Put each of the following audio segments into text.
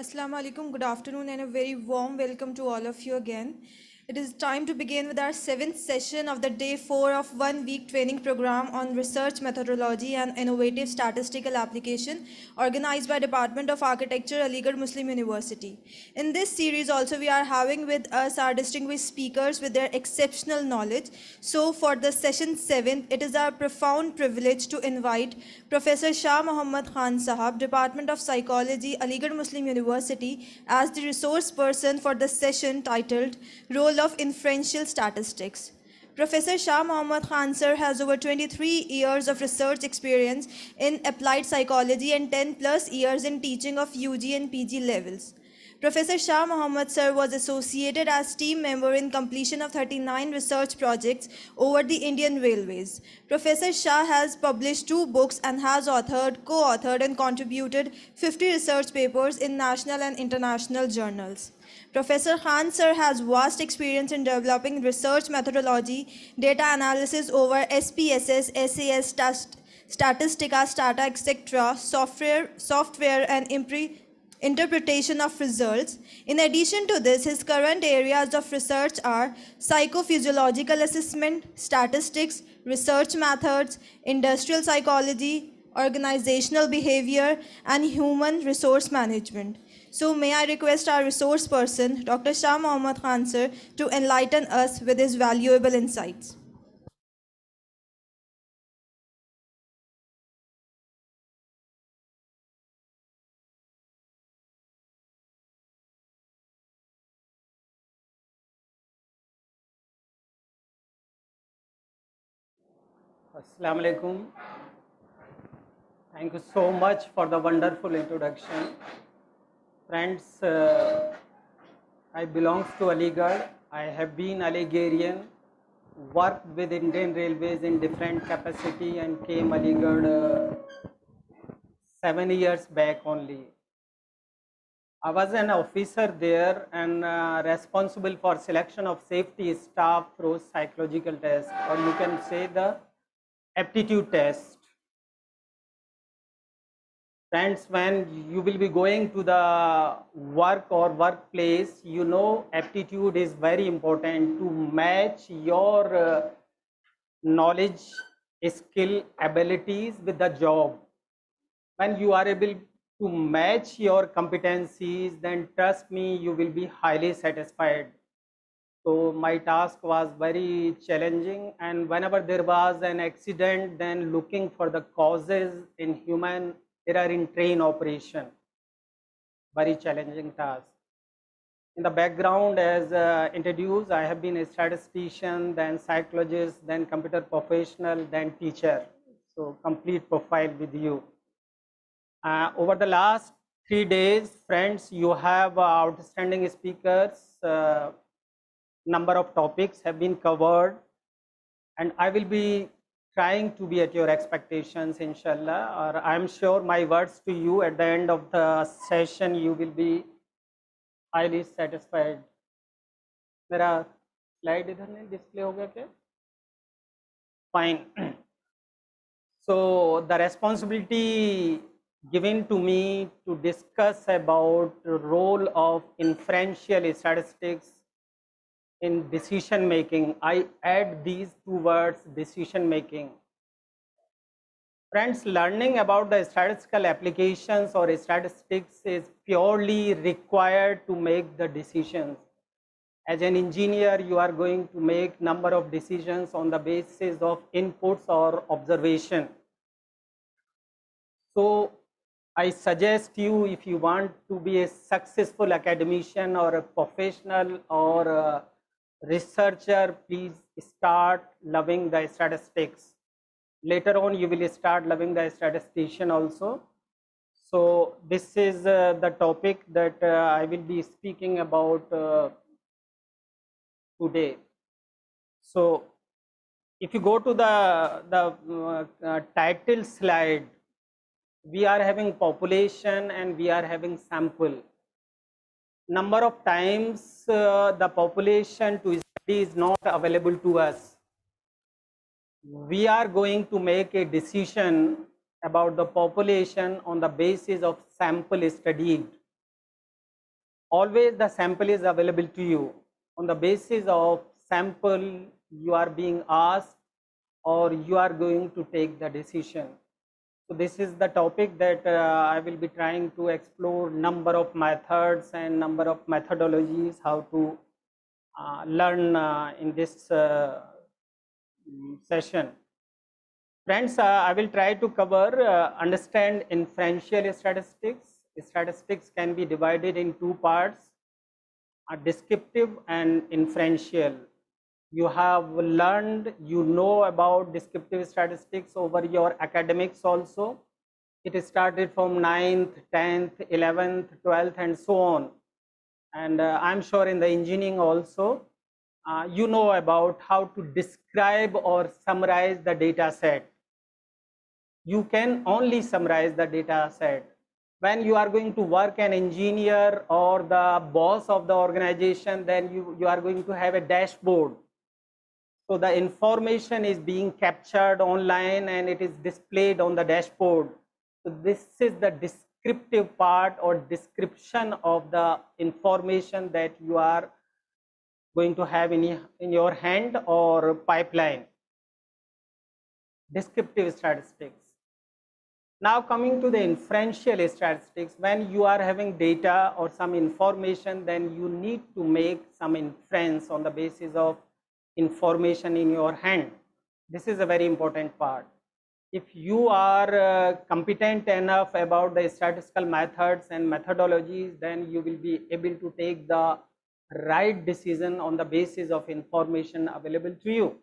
Assalamu alaikum, good afternoon, and a very warm welcome to all of you again. It is time to begin with our 7th session of the day 4 of 1-week training program on research methodology and innovative statistical application organized by Department of Architecture, Aligarh Muslim University. In this series also we are having with us our distinguished speakers with their exceptional knowledge. So for the session 7, it is our profound privilege to invite Professor Shah Mohammad Khan Sahab, Department of Psychology, Aligarh Muslim University as the resource person for the session titled Role of Inferential Statistics. Professor Shah Mohammad Khan sir has over 23 years of research experience in applied psychology and 10 plus years in teaching of UG and PG levels. Professor Shah Mohammad sir was associated as team member in completion of 39 research projects over the Indian Railways. Professor Shah has published 2 books and has authored, co-authored and contributed 50 research papers in national and international journals. Professor Khan sir has vast experience in developing research methodology, data analysis over SPSS, SAS, Statistica, Stata, etc., software and interpretation of results. In addition to this, his current areas of research are psychophysiological assessment, statistics, research methods, industrial psychology, organizational behavior, and human resource management. So may I request our resource person, Dr. Shah Mohammad Khan sir, to enlighten us with his valuable insights. Assalamu alaikum. Thank you so much for the wonderful introduction. Friends, I belong to Aligarh. I have been Aligarhian, worked with Indian Railways in different capacity and came Aligarh 7 years back only. I was an officer there and responsible for selection of safety staff through psychological test, or you can say the aptitude test. Friends, when you will be going to the work or workplace, you know aptitude is very important to match your knowledge, skill, abilities with the job. When you are able to match your competencies, then trust me, you will be highly satisfied. So my task was very challenging, and whenever there was an accident, then looking for the causes in human error in train operation. Very challenging task. In the background, as introduced, I have been a statistician, then psychologist, then computer professional, then teacher. So complete profile with you. Over the last 3 days, friends, you have outstanding speakers. Number of topics have been covered, and I will be trying to be at your expectations, inshallah, or I'm sure my words to you at the end of the session, you will be highly satisfied. Mera slide idhar nahi display ho gaya kya? Fine. So the responsibility given to me to discuss about the role of inferential statistics in decision making. I add these 2 words, decision making. Friends, learning about the statistical applications or statistics is purely required to make the decisions. As an engineer, you are going to make number of decisions on the basis of inputs or observation. So I suggest you, if you want to be a successful academician or a professional or a researcher, please start loving the statistics. Later on, you will start loving the statistician also. So this is the topic that I will be speaking about today. So if you go to the title slide, we are having population and we are having sample. Number of times the population to study is not available to us. We are going to make a decision about the population on the basis of sample studied. always the sample is available to you. On the basis of sample, you are being asked or you are going to take the decision. So this is the topic that I will be trying to explore, number of methods and number of methodologies, how to learn in this session. Friends, I will try to cover understand inferential statistics. Statistics can be divided in two parts, descriptive and inferential. You have learned, you know about descriptive statistics over your academics also. It started from 9th, 10th, 11th, 12th and so on. And I'm sure in the engineering also, you know about how to describe or summarize the data set. You can only summarize the data set. When you are going to work an engineer or the boss of the organization, then you are going to have a dashboard. So the information is being captured online and it is displayed on the dashboard. So this is the descriptive part or description of the information that you are going to have in your hand or pipeline. Descriptive statistics. Now coming to the inferential statistics, when you are having data or some information, then you need to make some inference on the basis of information in your hand. This is a very important part. If you are competent enough about the statistical methods and methodologies, then you will be able to take the right decision on the basis of information available to you.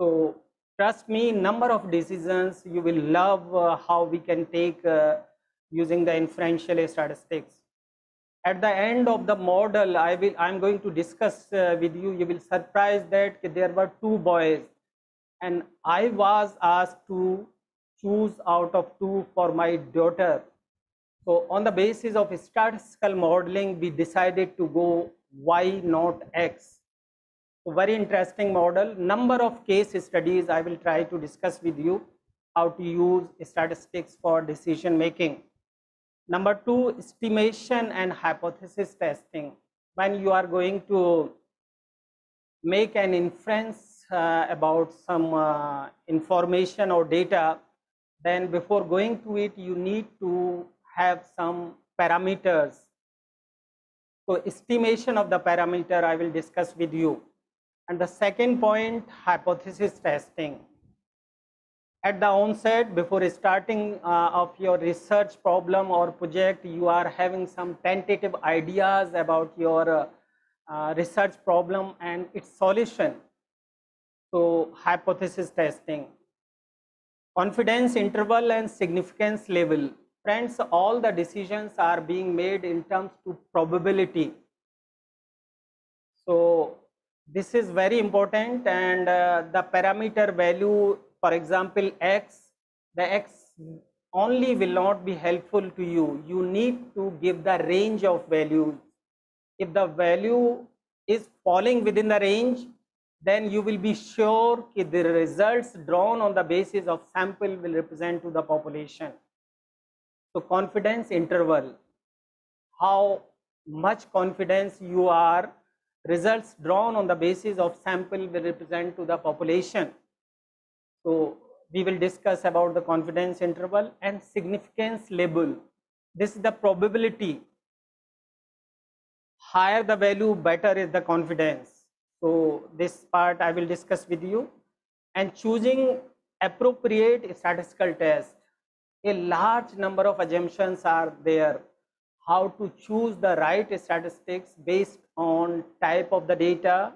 So trust me, number of decisions you will love how we can take using the inferential statistics. At the end of the model, I'm going to discuss with you. You will surprise that there were two boys, and I was asked to choose out of two for my daughter. So on the basis of statistical modeling, we decided to go Y not X. So very interesting model. Number of case studies I will try to discuss with you, how to use statistics for decision making. Number two, estimation and hypothesis testing. When you are going to make an inference about some information or data, then before going to it, you need to have some parameters. So estimation of the parameter I will discuss with you. And the second point, hypothesis testing. At the onset, before starting of your research problem or project, you are having some tentative ideas about your research problem and its solution. So hypothesis testing. Confidence interval and significance level. Friends, all the decisions are being made in terms to probability. So this is very important, and the parameter value, for example, X, the X only will not be helpful to you. You need to give the range of values. If the value is falling within the range, then you will be sure that the results drawn on the basis of sample will represent to the population. So confidence interval, how much confidence you are, results drawn on the basis of sample will represent to the population. So we will discuss about the confidence interval and significance level. This is the probability. Higher the value, better is the confidence. So this part I will discuss with you. And choosing appropriate statistical test. A large number of assumptions are there. How to choose the right statistics based on type of the data,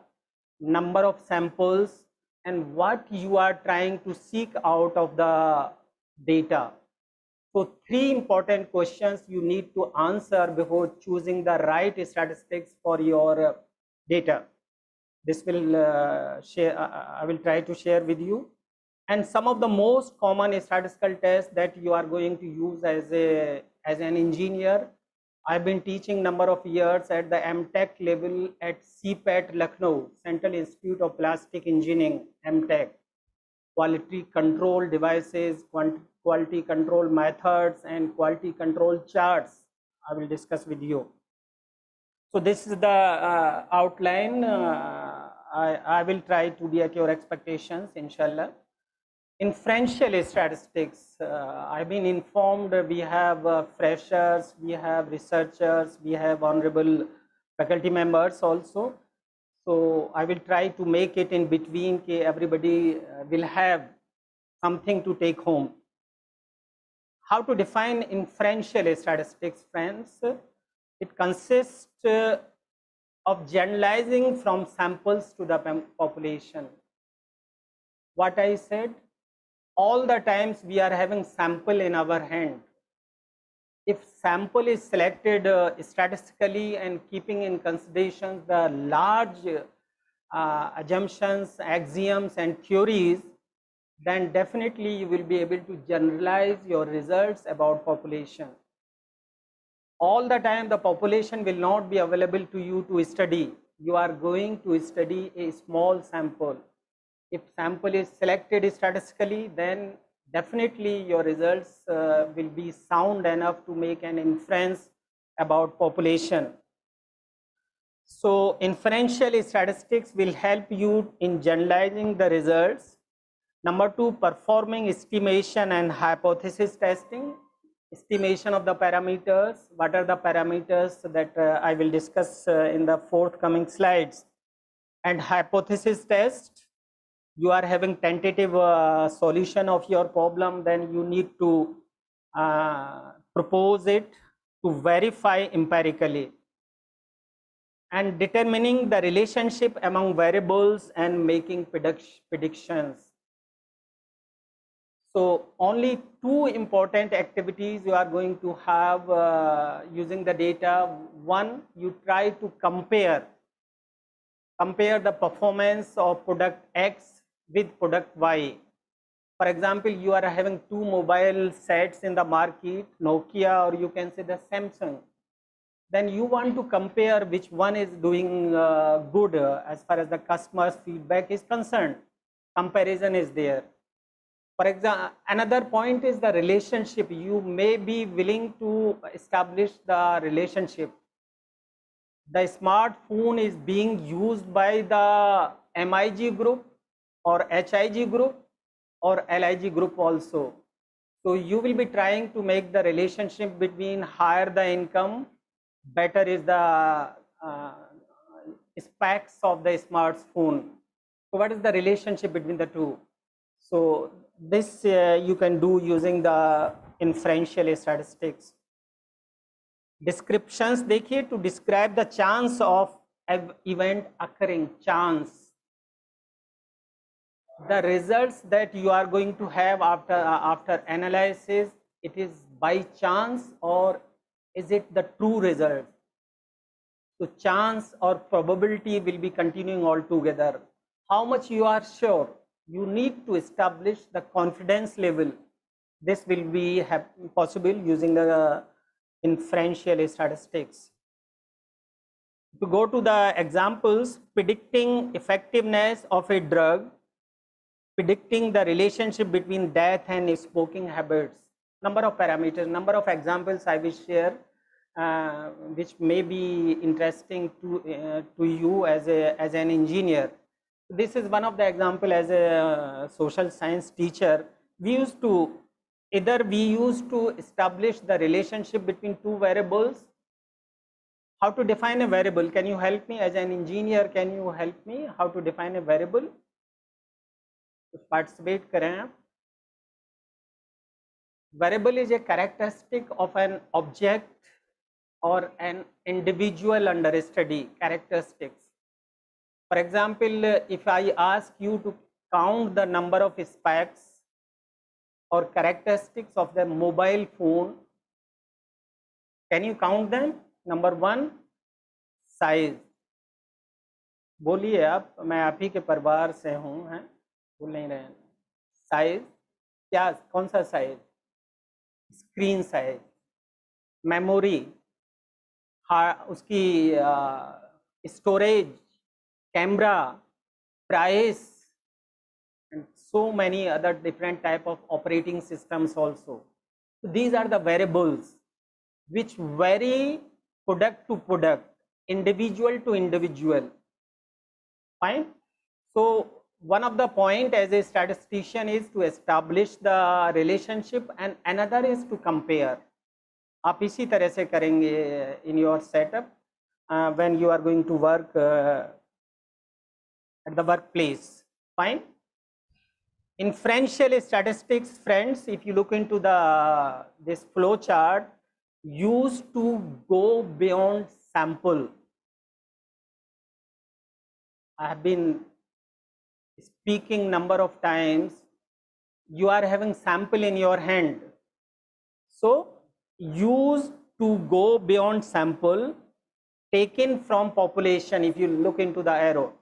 number of samples, and what you are trying to seek out of the data. So three important questions you need to answer before choosing the right statistics for your data. This will I will try to share with you. And some of the most common statistical tests that you are going to use as an engineer. I've been teaching number of years at the MTech level at CPAT Lucknow, Central Institute of Plastic Engineering, MTech. Quality control devices, quality control methods and quality control charts I will discuss with you. So this is the outline. I will try to meet your expectations, inshallah. Inferential statistics, I've been informed we have freshers, we have researchers, we have honorable faculty members also. So I will try to make it in between, that everybody will have something to take home. How to define inferential statistics, friends? It consists of generalizing from samples to the population. What I said? All the times we are having sample in our hand. If sample is selected statistically and keeping in consideration the large assumptions, axioms and theories, then definitely you will be able to generalize your results about population. All the time the population will not be available to you to study. You are going to study a small sample. If sample is selected statistically, then definitely your results will be sound enough to make an inference about population. So inferential statistics will help you in generalizing the results. Number two, performing estimation and hypothesis testing. Estimation of the parameters. What are the parameters that I will discuss in the forthcoming slides. And hypothesis test. You are having tentative solution of your problem, then you need to propose it to verify empirically. And determining the relationship among variables and making predictions. So only two important activities you are going to have using the data. One, you try to compare the performance of product X with product Y. For example, you are having two mobile sets in the market, Nokia or you can say the Samsung. Then you want to compare which one is doing good as far as the customer's feedback is concerned. Comparison is there. For example, another point is the relationship. You may be willing to establish the relationship. The smartphone is being used by the MIG group or HIG group or LIG group also. So you will be trying to make the relationship between higher the income, better is the specs of the smartphone. So what is the relationship between the two? So this you can do using the inferential statistics. Descriptions, देखिए, to describe the chance of event occurring, chance. The results that you are going to have after analysis, it is by chance or is it the true result? So chance or probability will be continuing altogether. How much you are sure? You need to establish the confidence level. This will be possible using the inferential statistics. To go to the examples, predicting effectiveness of a drug, predicting the relationship between death and smoking habits. Number of parameters, number of examples I will share, which may be interesting to you as an engineer. This is one of the example. As a social science teacher, we used to establish the relationship between two variables. How to define a variable? Can you help me as an engineer? Can you help me how to define a variable? Participate करें. Variable is a characteristic of an object or an individual under study. Characteristics. For example, if I ask you to count the number of specs or characteristics of the mobile phone, can you count them? Number one, size. बोलिए आप, मैं आप ही के परिवार से हूँ, हैं? बोल नहीं रहे. साइज क्या, कौन सा साइज? Screen size. मेमोरी, उसकी storage, camera, price and so many other different type of operating systems also. So these are the variables which vary product to product individual to individual. Fine. So one of the point as a statistician is to establish the relationship and another is to compare. आप इसी तरह से करेंगे in your setup when you are going to work at the workplace. Fine. Inferential statistics, friends, if you look into this flow chart, used to go beyond sample. I have been speaking number of times. You are having sample in your hand, so used to go beyond sample taken from population. If you look into the arrow,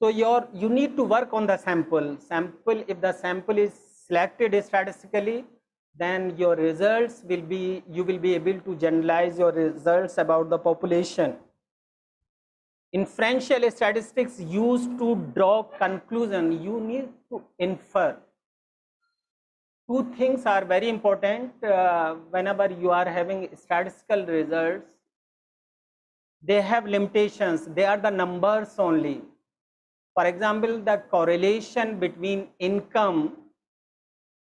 so you need to work on the sample. If the sample is selected statistically, then your results will be, you will be able to generalize your results about the population. Inferential statistics used to draw conclusion. You need to infer. Two things are very important whenever you are having statistical results. They have limitations. They are the numbers only. For example, the correlation between income,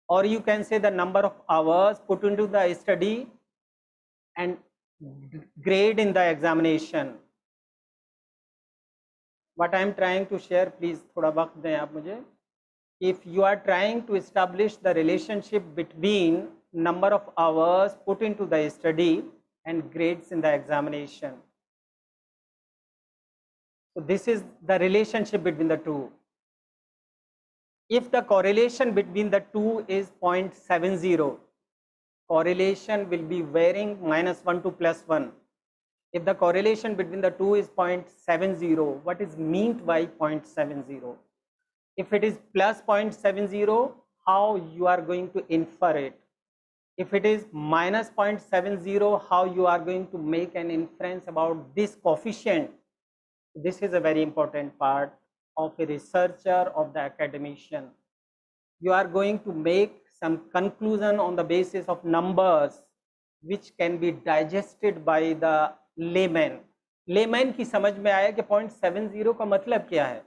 or you can say the number of hours put into the study, and grade in the examination. What I am trying to share, please thoda waqt dein aap mujhe. If you are trying to establish the relationship between number of hours put into the study and grades in the examination, so this is the relationship between the two. If the correlation between the two is 0.70, correlation will be varying -1 to +1. If the correlation between the two is 0.70, what is meant by 0.70? If it is plus 0.70, how you are going to infer it? If it is minus 0.70, how you are going to make an inference about this coefficient? This is a very important part of a researcher, of the academician. You are going to make some conclusion on the basis of numbers which can be digested by the layman. Layman की समझ में आया कि 0.70 का मतलब क्या है.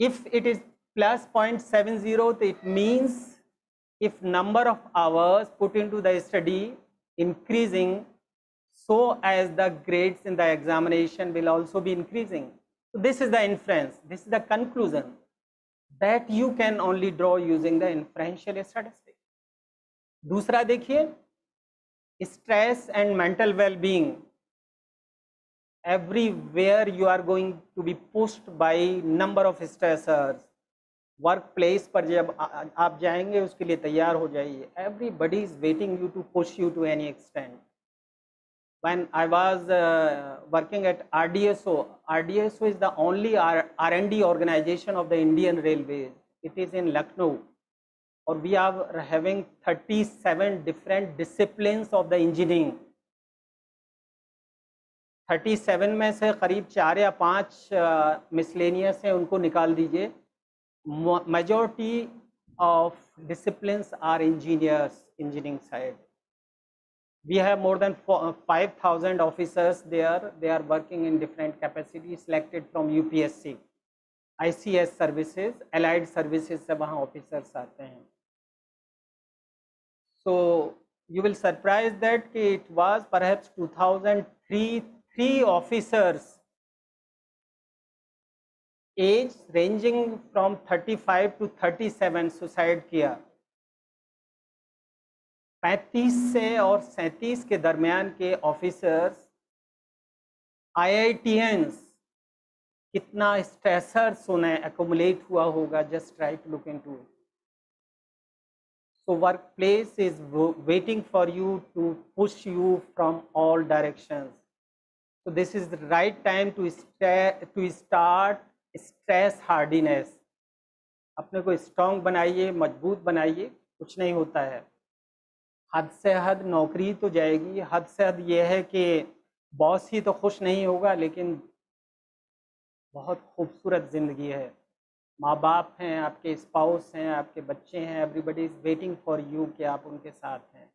If it is plus 0.70, it means if number of hours put into the study increasing, so as the grades in the examination will also be increasing. So this is the inference, this is the conclusion that you can only draw using the inferential statistics. Dusra dekhiye, stress and mental well-being. Everywhere you are going to be pushed by number of stressors. Workplace पर जब आप जाएंगे उसके लिए तैयार हो जाइए. Everybody is waiting you to push you to any extent. When I was working at RDSO, RDSO is the only R&D organization of the Indian Railways. It is in Lucknow, or we are having 37 different disciplines of the engineering. 37 में से करीब 4 या 5 miscellaneous हैं, उनको निकाल दीजिए. Majority of disciplines are engineers, engineering side. We have more than 5,000 officers there. They are working in different capacities selected from UPSC, ICS services, allied services से वहाँ officers आते हैं. So you will surprised that it was perhaps 2003 officers, age ranging from 35 to 37 suicide किया. 35 से और 37 के दरमियान के ऑफिसर्स, IITNs, कितना स्ट्रेसर सुने एक्यूमुलेट हुआ होगा. Just try to look into. So work place is waiting for you to push you from all directions. So this is the right time to start stress hardiness. अपने को strong बनाइए, मजबूत बनाइए. कुछ नहीं होता है, हद से हद नौकरी तो जाएगी. हद से हद यह है कि बॉस ही तो खुश नहीं होगा, लेकिन बहुत खूबसूरत ज़िंदगी है. माँ बाप हैं, आपके स्पाउस हैं, आपके बच्चे हैं. Everybody is waiting for you कि आप उनके साथ हैं.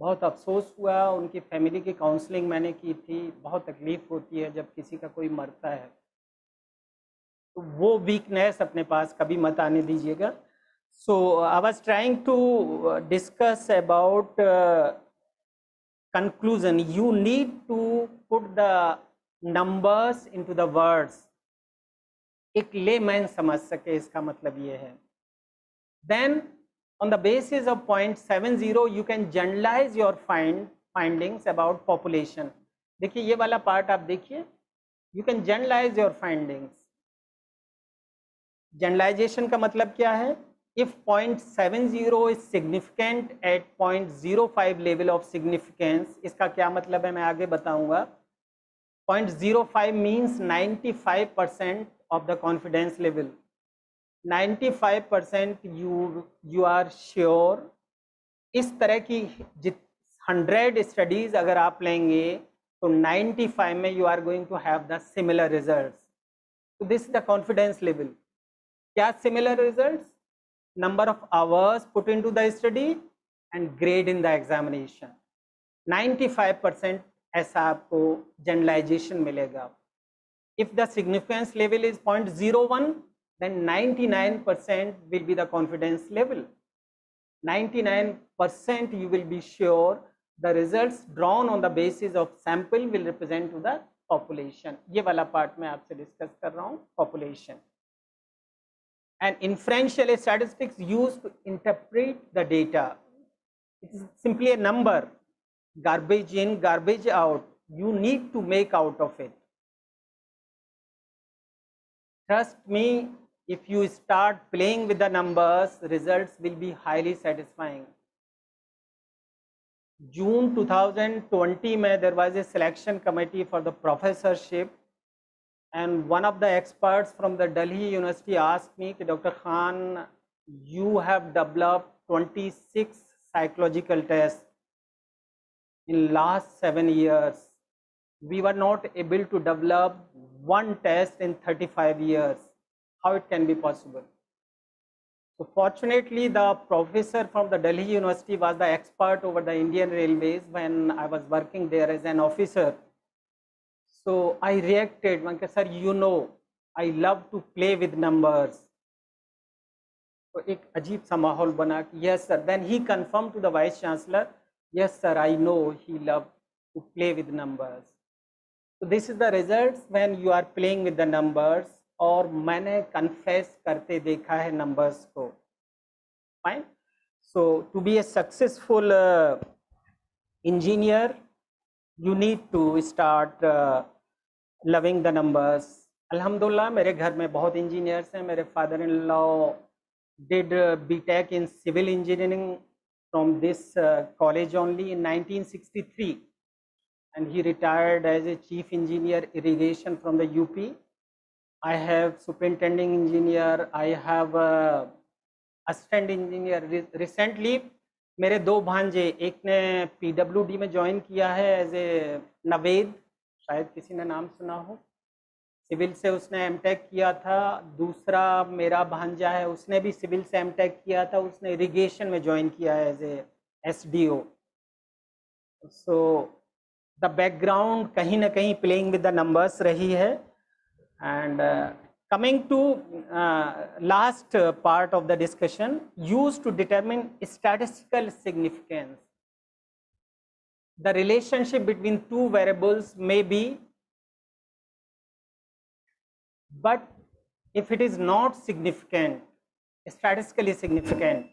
बहुत अफसोस हुआ, उनकी फैमिली की काउंसलिंग मैंने की थी। बहुत तकलीफ होती है जब किसी का कोई मरता है, तो वो वीकनेस अपने पास कभी मत आने दीजिएगा। So I was trying to discuss about conclusion. You need to put the numbers into the words. एक लेमैन समझ सके, इसका मतलब ये है। Then on the basis of 0.70, you can generalize your findings about population. देखिए ये वाला पार्ट आप देखिए। You can generalize your findings. Generalization का मतलब क्या है? If 0.70 is significant at 0.05 level of significance, इसका क्या मतलब है मैं आगे बताऊंगा। 0.05 means 95% of the confidence level. 95% you are sure। इस तरह की 100 studies अगर आप लेंगे तो 95 में you are going to have the similar results. So this is the confidence level. क्या similar results? Number of hours put into the study and grade in the examination. 95% ऐसा आपको generalization मिलेगा। If the significance level is 0.01, then 99% will be the confidence level. 99% you will be sure the results drawn on the basis of sample will represent to the population. ये वाला part में आपसे discuss कर रहा हूँ population. And inferential statistics used to interpret the data. It is simply a number, garbage in, garbage out. You need to make out of it. Trust me, if you start playing with the numbers, results will be highly satisfying. June 2020, there was a selection committee for the professorship. And one of the experts from the Delhi University asked me, Dr. Khan, you have developed 26 psychological tests in last 7 years. We were not able to develop one test in 35 years. How it can be possible? So fortunately, the professor from the Delhi University was the expert over the Indian Railways when I was working there as an officer. So I reacted, sir, you know, I love to play with numbers. So ek ajeeb sa mahol bana, yes sir. Then he confirmed to the vice chancellor, yes sir, I know he loved to play with numbers. So this is the results when you are playing with the numbers, or maine confess karte dekha hai numbers ko. Fine. So to be a successful engineer, you need to start loving the numbers. Alhamdulillah, मेरे घर में बहुत engineers हैं। मेरे father in law did BTech in civil engineering from this college only इन 1963, and he retired as a chief engineer irrigation from the UP. I have superintending engineer, I have assistant engineer. Recently मेरे दो भांजे, एक ने PWD में join किया है as ए नवेद, शायद किसी ने नाम सुना हो, सिविल से उसने MTech किया था। दूसरा मेरा भांजा है, उसने भी सिविल से MTech किया था, उसने इरिगेशन में ज्वाइन किया है as a SDO। So the background कहीं ना कहीं प्लेइंग विद द नंबर्स रही है। And coming to last part of the discussion, used to determine statistical significance. The relationship between two variables may be, but if it is not significant, statistically significant,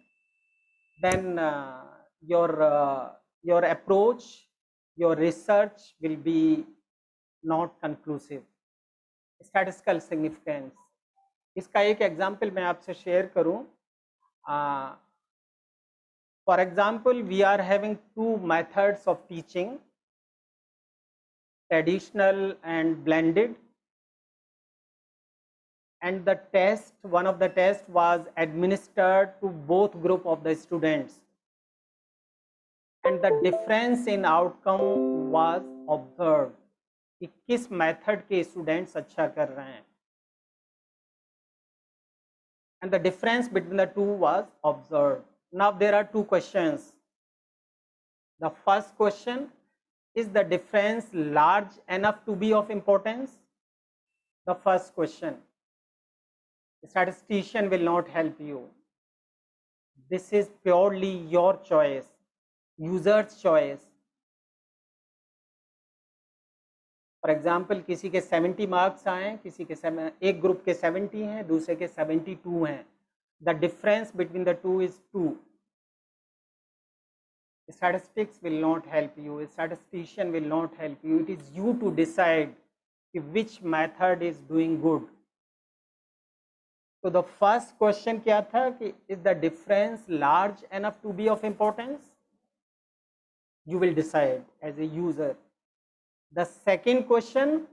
then your approach, your research will be not conclusive. Statistical significance, इसका एक example मैं आपसे share करूं। For example, we are having two methods of teaching, traditional and blended, and the test, one of the test was administered to both group of the students, and the difference in outcome was observed, कि किस method के students अच्छा कर रहे हैं। And the difference between the two was observed. Now there are two questions. The first question is, the difference large enough to be of importance? The first question. The statistician will not help you. This is purely your choice, user's choice. For example, किसी के 70 marks आए, किसी के एक group के 70 हैं, दूसरे के 72 हैं. The difference between the two is 2. Statistics will not help you. A statistician will not help you. It is you to decide which method is doing good. So the first question क्या था कि is the difference large enough to be of importance? You will decide as a user. The second question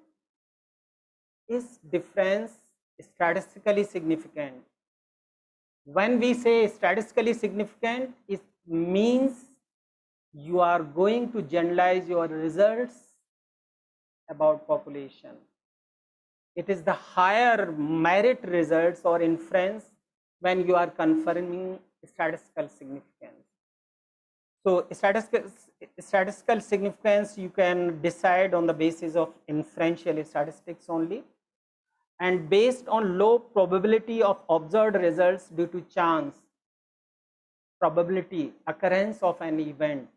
is, difference statistically significant? When we say statistically significant, it means you are going to generalize your results about population. It is the higher merit results or inference when you are confirming statistical significance. So statistical significance you can decide on the basis of inferential statistics only, and based on low probability of observed results due to chance, probability, occurrence of an event.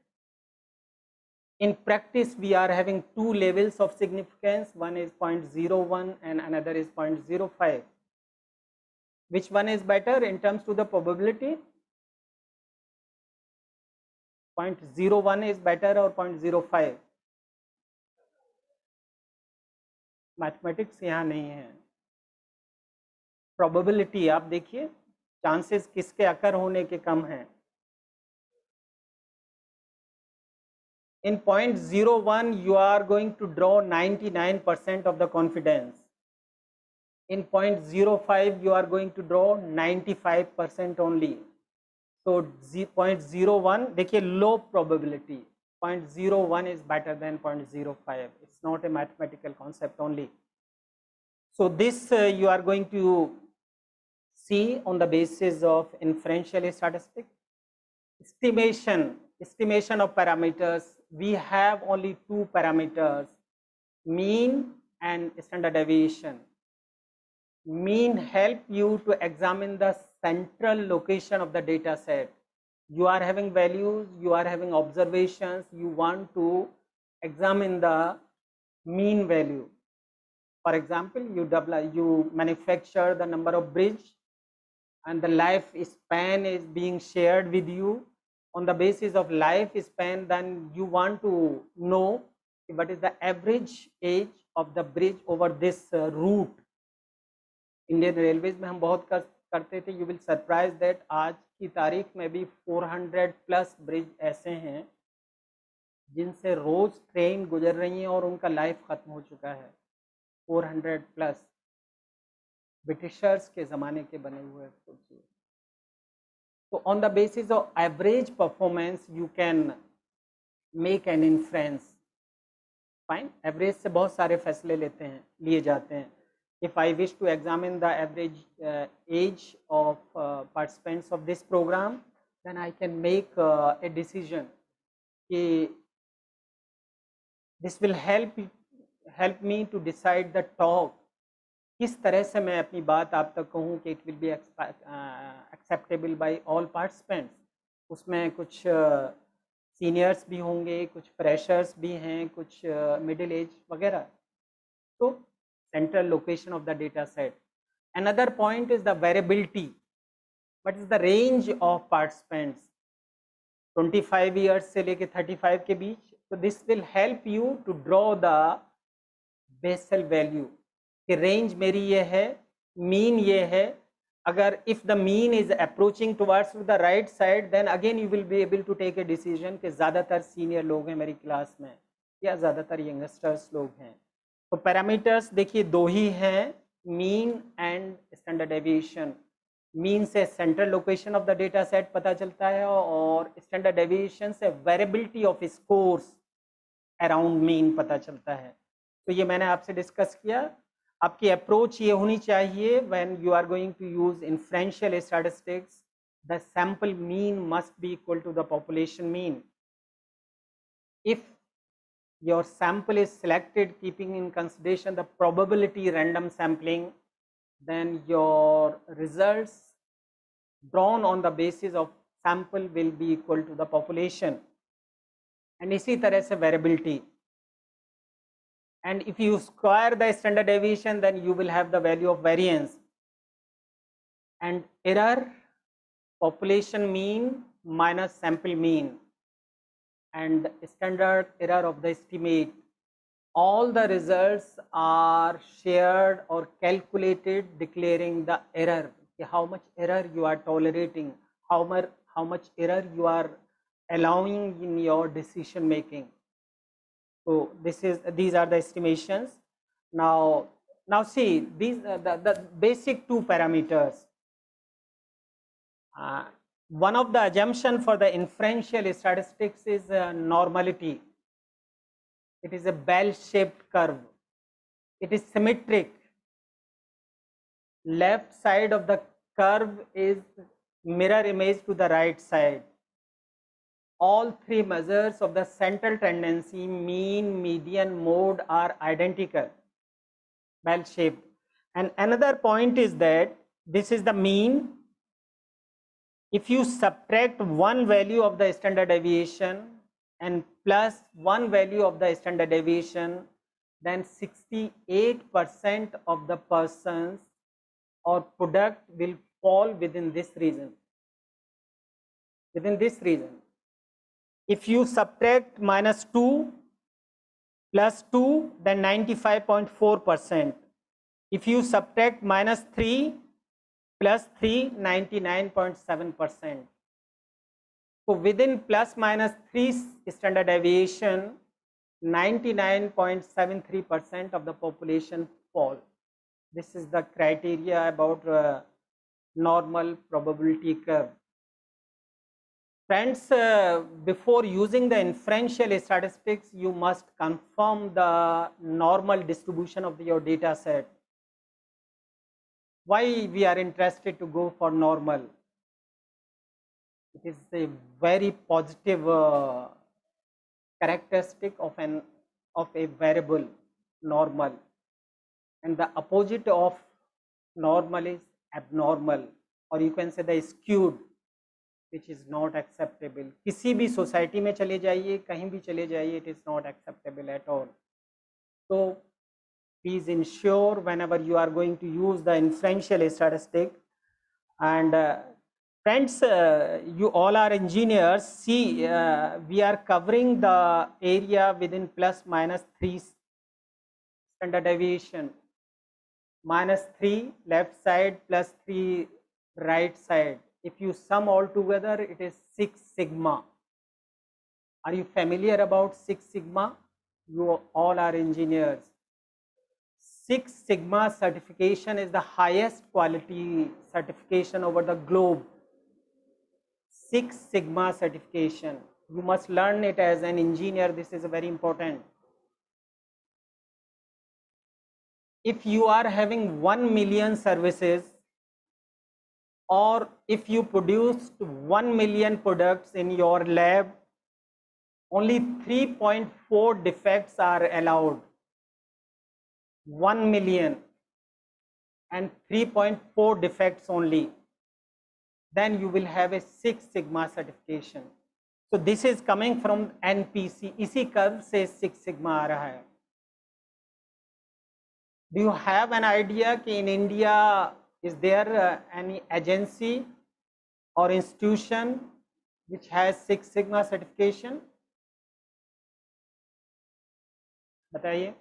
In practice, we are having two levels of significance. One is 0.01 and another is 0.05. Which one is better in terms to the probability? 0.01 is better or 0.05? Mathematics यहाँ नहीं है. Probability आप देखिए, chances किसके अकर होने के कम हैं. In 0.01, you are going to draw 99% of the confidence. In 0.05, you are going to draw 95% only. So 0.01, देखिए low probability. 0.01 is better than 0.05. It's not a mathematical concept only. So this you are going to see on the basis of inferential statistics. Estimation of parameters. We have only two parameters, mean and standard deviation. Mean help you to examine the central location of the data set. You are having values, you are having observations, you want to examine the mean value. For example, you manufacture the number of bridges and the life span is being shared with you. On the basis of life span, then you want to know what is the average age of the bridge over this route. Indian Railways में हम बहुत करते थे. You will surprise that आज की तारीख में भी 400 plus bridge ऐसे हैं जिनसे रोज ट्रेन गुजर रही हैं और उनका लाइफ खत्म हो चुका है. 400 plus ब्रिटिशर्स के ज़माने के बने हुए. So on the basis of average performance, you can make an inference. Fine. Average से बहुत सारे फैसले लेते हैं, लिए जाते हैं. If I wish to examine the average age of participants of this program, then I can make a decision. This will help me to decide the talk. किस तरह से मैं अपनी बात आप तक कहूँ कि it will be acceptable by all participants. उसमें कुछ seniors भी होंगे, कुछ freshers भी हैं, कुछ middle age वगैरह. तो central location of the data set. Another point is the variability. What is the range of participants? 25 years से लेके 35 के बीच. So this will help you to draw the Bessel value. कि range मेरी ये है, mean ये है. अगर if the mean is approaching towards the right side, then again you will be able to take a decision कि ज़्यादातर senior लोग हैं मेरी class में या ज़्यादातर youngsters लोग हैं. तो parameters देखिए दो ही हैं, mean and standard deviation. Mean से central location of the data set पता चलता है और standard deviation से variability of scores around mean पता चलता है. तो ये मैंने आपसे discuss किया. आपकी अप्रोच ये होनी चाहिए when you are going to use inferential statistics, the sample mean must be equal to the population mean. if your sample is selected keeping in consideration the probability random sampling, then your results drawn on the basis of sample will be equal to the population, and इसी तरह से variability, and if you square the standard deviation then you will have the value of variance, and error population mean minus sample mean and standard error of the estimate. All the results are shared or calculated, declaring the error, how much error you are tolerating, how much error you are allowing in your decision making. So these are the estimations. Now see these the basic two parameters. One of the assumption for the inferential statistics is normality. It is a bell-shaped curve. It is symmetric. Left side of the curve is mirror image to the right side. All three measures of the central tendency, mean, median, mode, are identical, bell-shaped. And another point is that this is the mean. If you subtract one value of the standard deviation and plus one value of the standard deviation, then 68% of the persons or product will fall within this region. If you subtract -2 plus 2, then 95.4%. If you subtract -3 plus 3, 99.7%. So within ±3 standard deviation, 99.73% of the population fall. This is the criteria about normal probability curve. Friends, before using the inferential statistics, you must confirm the normal distribution of your data set. Why we are interested to go for normal? It is a very positive characteristic of a variable, normal, and the opposite of normal is abnormal, or you can say the skewed, which is not acceptable. किसी भी society में चले जाइए, कहीं भी चले जाइए, it is not acceptable at all. So please ensure whenever you are going to use the inferential statistic. And friends, you all are engineers. See, we are covering the area within ±3 standard deviation. -3 left side, +3 right side. If you sum all together, it is 6 sigma. Are you familiar about 6 sigma? You all are engineers. 6 sigma certification is the highest quality certification over the globe. 6 sigma certification, you must learn it as an engineer. This is very important. If you are having 1 million services, or if you produced 1 million products in your lab, only 3.4 defects are allowed. 1 million and 3.4 defects only, then you will have a 6 sigma certification. So this is coming from NPC. इसी curve से 6 sigma आ रहा है. Do you have an idea कि in India is there any agency or institution which has 6 sigma certification? बताइए.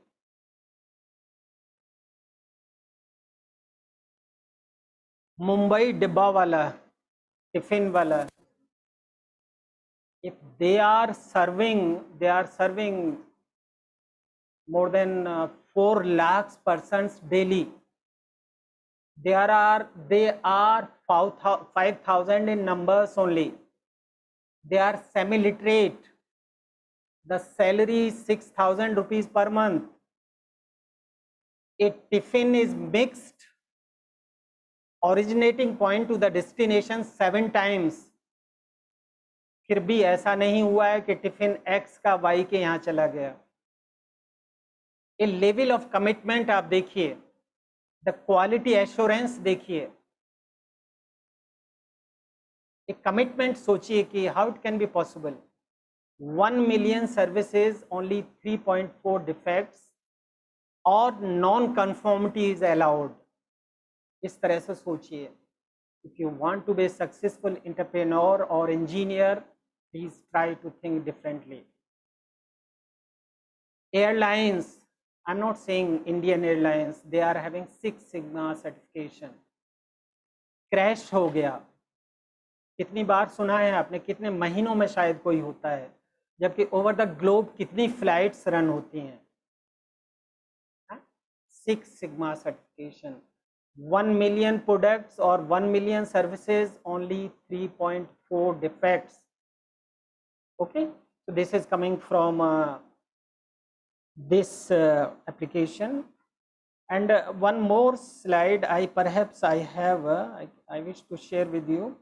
Mumbai डिब्बा वाला, tiffin वाला, if they are serving more than 4 lakhs persons daily. They are 5,000 in numbers only. They are semi-literate. The salary is 6,000 rupees per month. A tiffin is mixed, originating point to the destination 7 times. फिर भी ऐसा नहीं हुआ है कि tiffin x का Y के यहाँ चला गया। ये लेवल ऑफ कमिटमेंट आप देखिए, द क्वालिटी एश्योरेंस देखिए, एक कमिटमेंट सोचिए कि how it can be possible. 1 million services, only 3.4 defects और नॉन कन्फॉर्मिटी इज अलाउड। इस तरह से सोचिए। If you want to be a successful entrepreneur or engineer, please try to think differently. Airlines, I'm not saying Indian Airlines, they are having Six Sigma certification. Crash हो गया, कितनी बार सुना है आपने, कितने महीनों में शायद कोई होता है, जबकि ओवर द ग्लोब कितनी फ्लाइट्स रन होती हैं। Six Sigma certification, 1 million products or 1 million services, only 3.4 defects. Okay, so this is coming from this application. And one more slide I wish to share with you.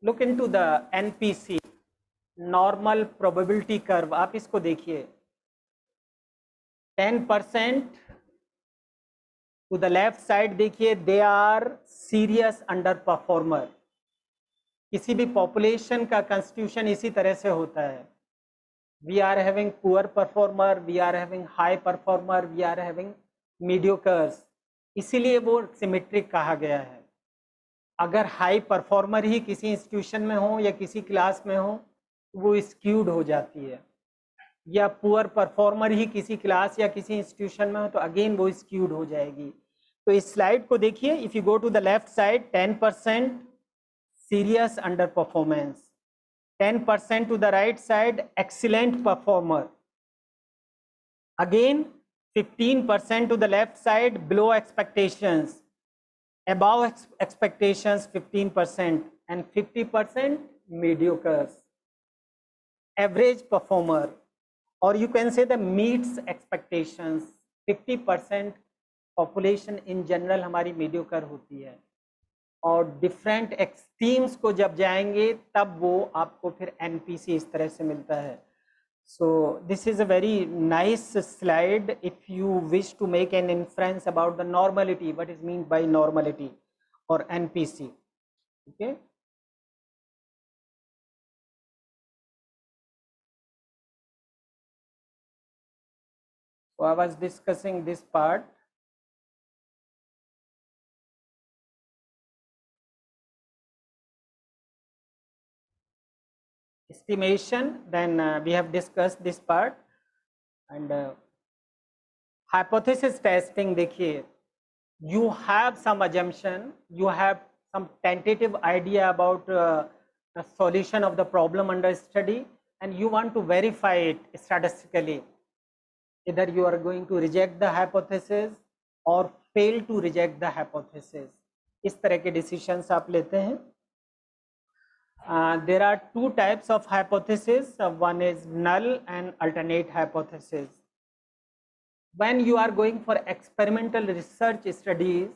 Look into the NPC, normal probability curve. आप इसको देखिए, 10% to the left side देखिए, they are serious under performer. किसी भी population का constitution इसी तरह से होता है. We are having poor performer, we are having high performer, we are having mediocres. इसीलिए वो symmetric कहा गया है. अगर high performer ही किसी institution में हो या किसी class में हो, वो स्क्यूड हो जाती है, या पुअर परफॉर्मर ही किसी क्लास या किसी इंस्टीट्यूशन में हो तो अगेन वो स्क्यूड हो जाएगी। तो इस स्लाइड को देखिए, if you go to the left side, 10% serious under performance, 10% to the right side excellent performer, again 15% to the left side below expectations, above expectations 15% and 50% mediocres, average performer, or you can say the meets expectations. 50% population in general हमारी mediocre होती है, और different extremes को जब जाएंगे तब वो आपको फिर NPC इस तरह से मिलता है। So this is a very nice slide if you wish to make an inference about the normality, what is meant by normality or NPC. Okay. So I was discussing this part. Estimation, then we have discussed this part. And hypothesis testing, देखिए, you have some assumption, you have some tentative idea about the solution of the problem under study, and you want to verify it statistically. Either you are going to reject the hypothesis or fail to reject the hypothesis. इस तरह के decisions आप लेते हैं। There are two types of hypothesis. One is null and alternate hypothesis. When you are going for experimental research studies,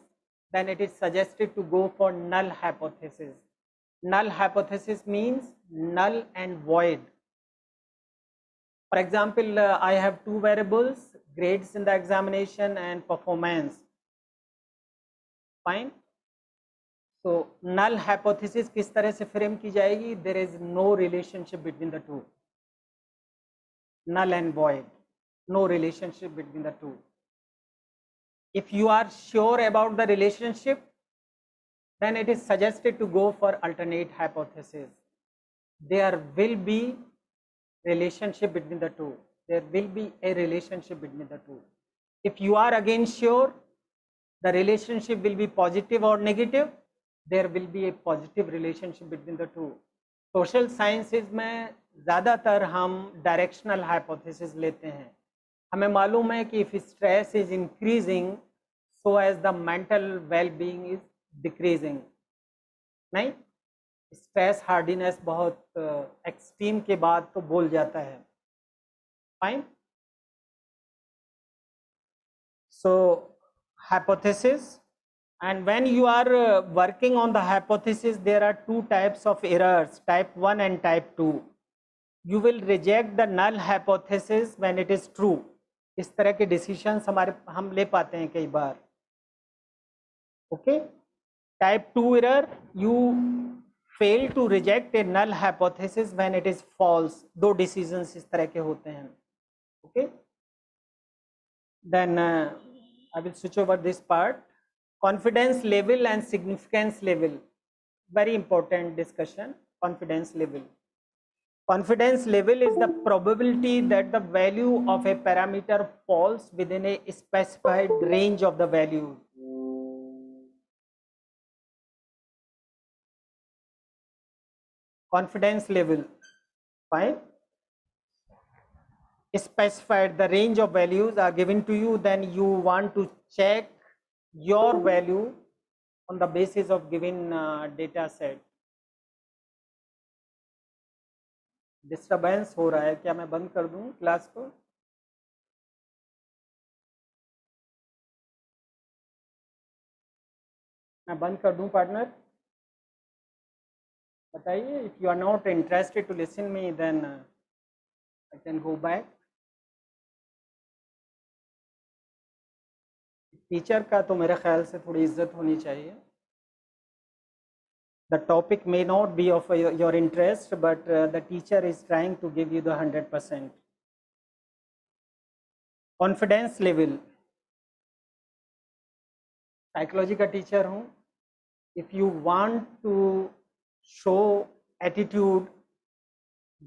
then it is suggested to go for null hypothesis. Null hypothesis means null and void. For example, I have two variables, grades in the examination and performance. Fine. So null hypothesis किस तरह से frame की जाएगी? There is no relationship between the two. Null and void, no relationship between the two. If you are sure about the relationship, then it is suggested to go for alternate hypothesis. There will be relationship between the two. There will be a relationship between the two. If you are again sure the relationship will be positive or negative, there will be a positive relationship between the two. Social sciences में ज़्यादातर हम directional hypothesis लेते हैं. हमें मालूम है कि if stress is increasing, so as the mental well-being is decreasing. नहीं, स्ट्रेस हार्डीनेस बहुत एक्सट्रीम के बाद तो बोल जाता है. Fine. So hypothesis And when you are working on the hypothesis, there are two types of errors, type 1 and type 2. You will reject the null hypothesis when it is true. इस तरह के decisions हम ले पाते हैं कई बार. Okay? Type 2 error, you fail to reject a null hypothesis when it is false. दो decisions इस तरह के होते हैं. Okay? Then I will switch over this part. Confidence level and significance level, very important discussion. Confidence level. Confidence level is the probability that the value of a parameter falls within a specified range of the value. Confidence level, fine. Specified, the range of values are given to you, then you want to check your value on the basis of given data set. Disturbance हो रहा है क्या मैं बंद कर दूं class को? मैं बंद कर दूं पार्टनर? बताइए. If you are not interested to listen me, then I can go back. Teacher का तो मेरे ख्याल से थोड़ी इज्जत होनी चाहिए. The topic may not be of your interest, but the teacher is trying to give you the 100%. Confidence level. Psychology का teacher हूँ. If you want to show attitude,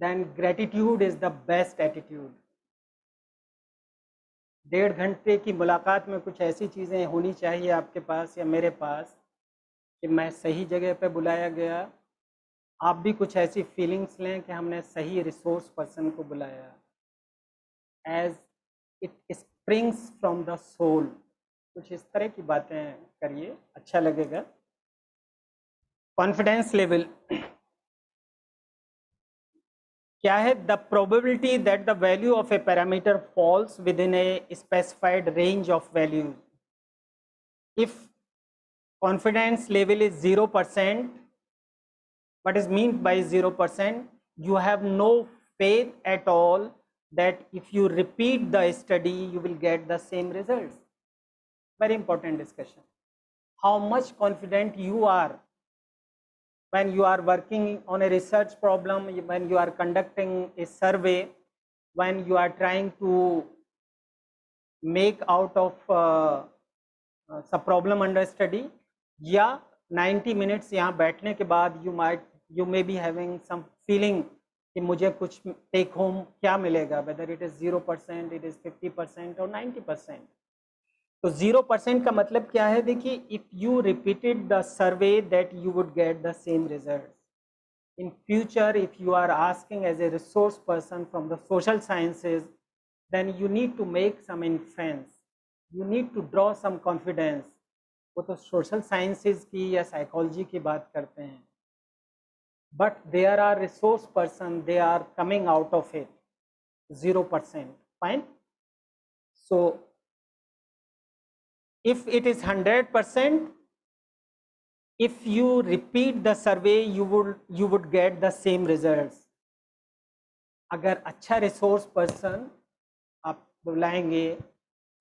then gratitude is the best attitude. डेढ़ घंटे की मुलाकात में कुछ ऐसी चीज़ें होनी चाहिए आपके पास या मेरे पास कि मैं सही जगह पे बुलाया गया. आप भी कुछ ऐसी फीलिंग्स लें कि हमने सही रिसोर्स पर्सन को बुलाया. As it springs from the soul, कुछ इस तरह की बातें करिए, अच्छा लगेगा. कॉन्फिडेंस लेवल क्या है? The probability that the value of a parameter falls with in a specified range of values. If confidence level is 0%, what is mean by 0%? You have no faith at all that if you repeat the study you will get the same result. Very important discussion. How much confident you are when you are working on a research problem, when you are conducting a survey, when you are trying to make out of some problem under study, yeah, 90 minutes यहाँ बैठने के बाद you may be having some feeling कि मुझे कुछ take home क्या मिलेगा, whether it is 0%, it is 50% or 90%. तो 0% का मतलब क्या है? देखिए, if you repeated the survey that you would get the same result. In future if you are asking as a resource person from the social sciences, then you need to make some inference, you need to draw some confidence. वो तो social sciences की या psychology की बात करते हैं, but there are resource person, they are coming out of it 0%. Fine. So if it is 100%, if you repeat the survey you would get the same results. अगर अच्छा रिसोर्स पर्सन आप बुलाएंगे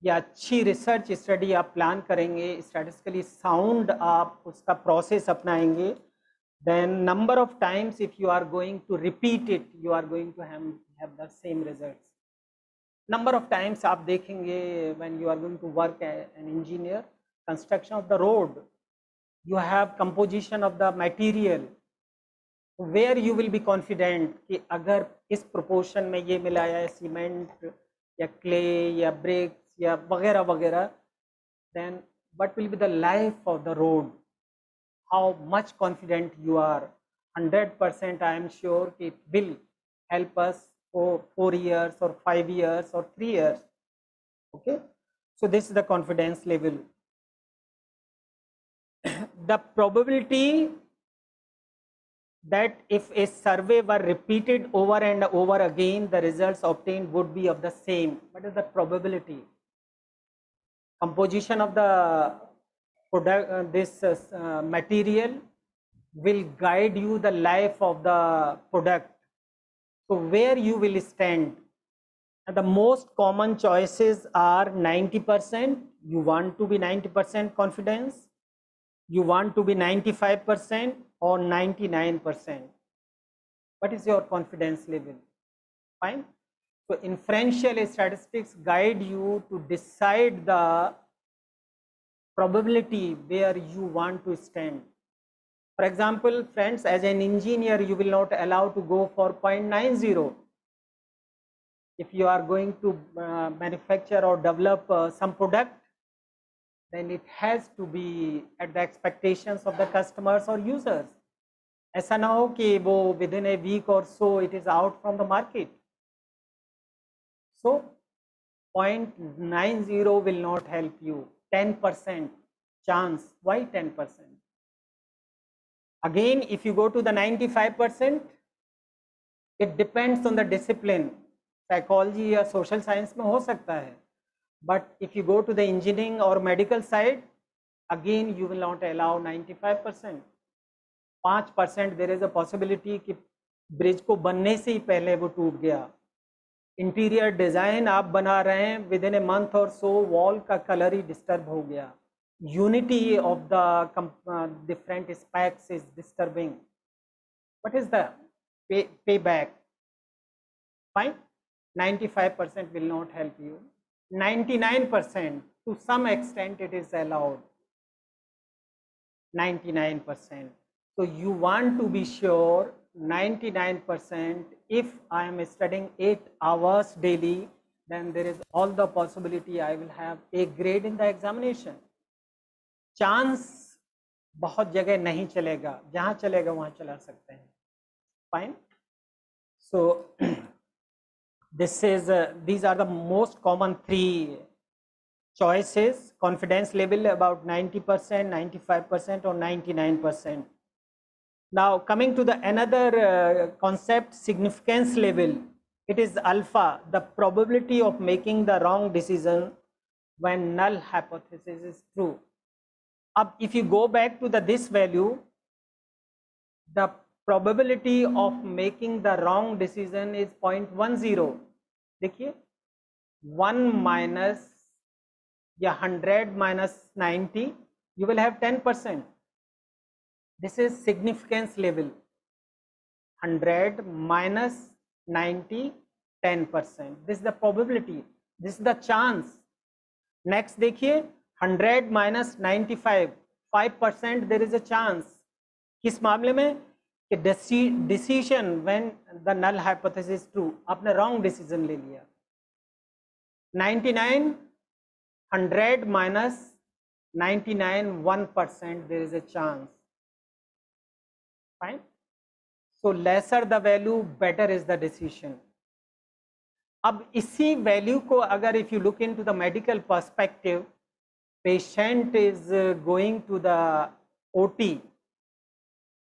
या अच्छी रिसर्च स्टडी आप plan करेंगे, statistically sound आप उसका प्रोसेस अपनाएंगे, then number of times if you are going to repeat it you are going to have the same results. Number of times आप देखेंगे when you are going to work an engineer, construction of the road, you have composition of the material, where you will be confident कि अगर इस proportion में ये मिलाया है cement या क्ले या ब्रिक्स या वगैरह वगैरह, then what will be the life of the road. How much confident you are. 100% I am sure कि it will help us for 4 years or 5 years or 3 years. Okay, so this is the confidence level. The probability that if a survey were repeated over and over again, the results obtained would be of the same. What is the probability? Composition of the product, this material will guide you the life of the product. So where you will stand. And the most common choices are 90%. You want to be 90% confidence. You want to be 95% or 99%. What is your confidence level? Fine. So inferential statistics guide you to decide the probability where you want to stand. For example, friends, as an engineer, you will not allow to go for 0.90. If you are going to manufacture or develop some product, then it has to be at the expectations of the customers or users. ऐसा ना हो कि वो within a week or so it is out from the market. So 0.90 will not help you. 10% chance. Why 10%? Again, if you go to the 95%, it depends on the discipline. Psychology या social science में हो सकता है. But if you go to the engineering or medical side, again you will not allow 95%. 5% there is a possibility कि bridge को बनने से ही पहले वो टूट गया. Interior design आप बना रहे हैं, within a month or so wall का color ही disturb हो गया. Unity of the different specs is disturbing. What is the payback? Fine, 95% will not help you. 99% to some extent it is allowed. 99%. So you want to be sure 99%. If I am studying 8 hours daily, then there is all the possibility I will have A grade in the examination. Chance बहुत जगह नहीं चलेगा, जहाँ चलेगा वहाँ चला सकते हैं. Fine. So these are the most common three choices: confidence level about 90%, 95%, or 99%. Now coming to the another concept, significance level. It is alpha, the probability of making the wrong decision when null hypothesis is true. Up, if you go back to this value, the probability of making the wrong decision is 0.10. देखिए, 1 minus 100 minus 90, you will have 10%. This is significance level. 100 minus 90, 10%. This is the probability. This is the chance. Next, देखिए. 100 minus 95, 5% there is a chance. किस मामले में कि decision when the null hypothesis is true, आपने wrong decision ले लिया. 99, 100 minus 99, 1% there is a chance. Fine. So lesser the value, better is the decision. अब इसी value को अगर if you look into the medical perspective, patient is going to the OT,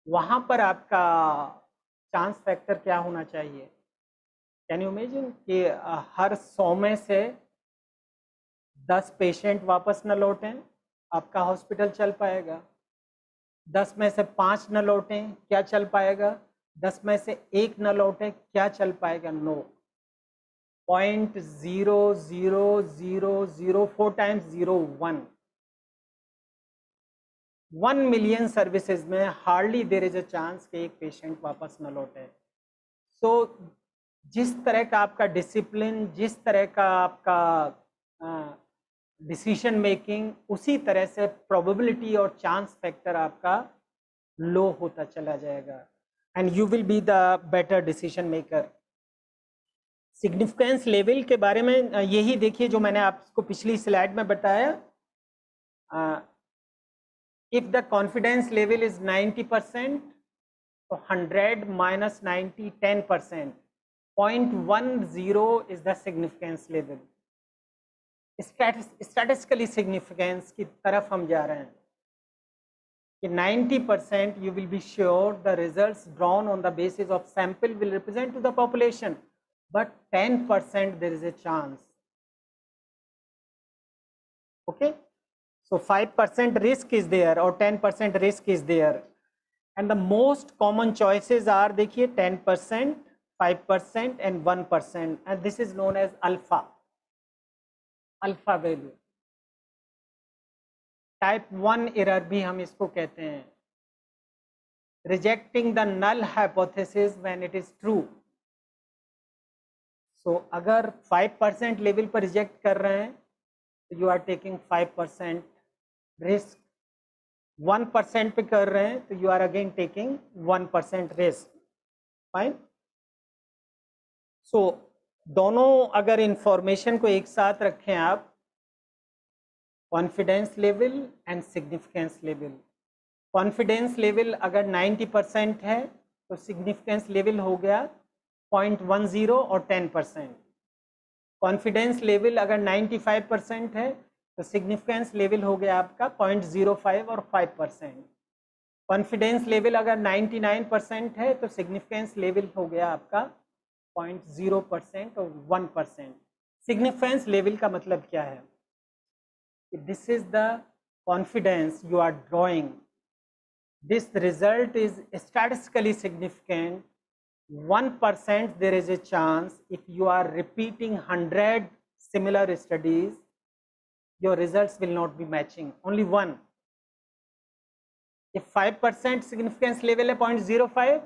वहां पर आपका chance factor क्या होना चाहिए? Can you imagine कि हर 100 में से 10 patient वापस न लौटें, आपका hospital चल पाएगा. 10 में से 5 न लौटें, क्या चल पाएगा? 10 में से 1 न लौटें, क्या चल पाएगा? No. 0.00004 times 0.01. 1 million services में hardly there is a chance कि एक patient वापस न लौटे. So जिस तरह का आपका discipline, जिस तरह का आपका decision making, उसी तरह से probability और chance factor आपका low होता चला जाएगा, and you will be the better decision maker. Significance level के बारे में यही देखिए जो मैंने आपको पिछली स्लाइड में बताया. If the confidence level is 90%, तो 100 minus 90, 10%. 0.10 is the significance level. Statistically significance की तरफ हम जा रहे हैं कि 90% you will be sure the results drawn on the basis of sample will represent to the population. But 10% there is a chance. Okay, So 5% risk is there or 10% risk is there. And the most common choices are, देखिए, 10%, 5% and 1%. And this is known as alpha value. Type 1 error भी हम इसको कहते हैं. Rejecting the null hypothesis when it is true. So अगर 5% level पर reject कर रहे हैं, तो you are taking 5% risk. 1% पे कर रहे हैं, तो you are again taking 1% risk. Fine? So दोनों अगर information को एक साथ रखें आप, confidence level and significance level. Confidence level अगर 90% है, तो significance level हो गया 0.10 और 10%. Confidence level अगर 95% है, तो significance level हो गया आपका 0.05 और 5%. Confidence level अगर 99% है, तो significance level हो गया आपका 0.0% और 1%. Significance level का मतलब क्या है? This is the confidence you are drawing. This result is statistically significant. 1% there is a chance. If you are repeating 100 similar studies, your results will not be matching. Only one. If 5% significance level is 0.05,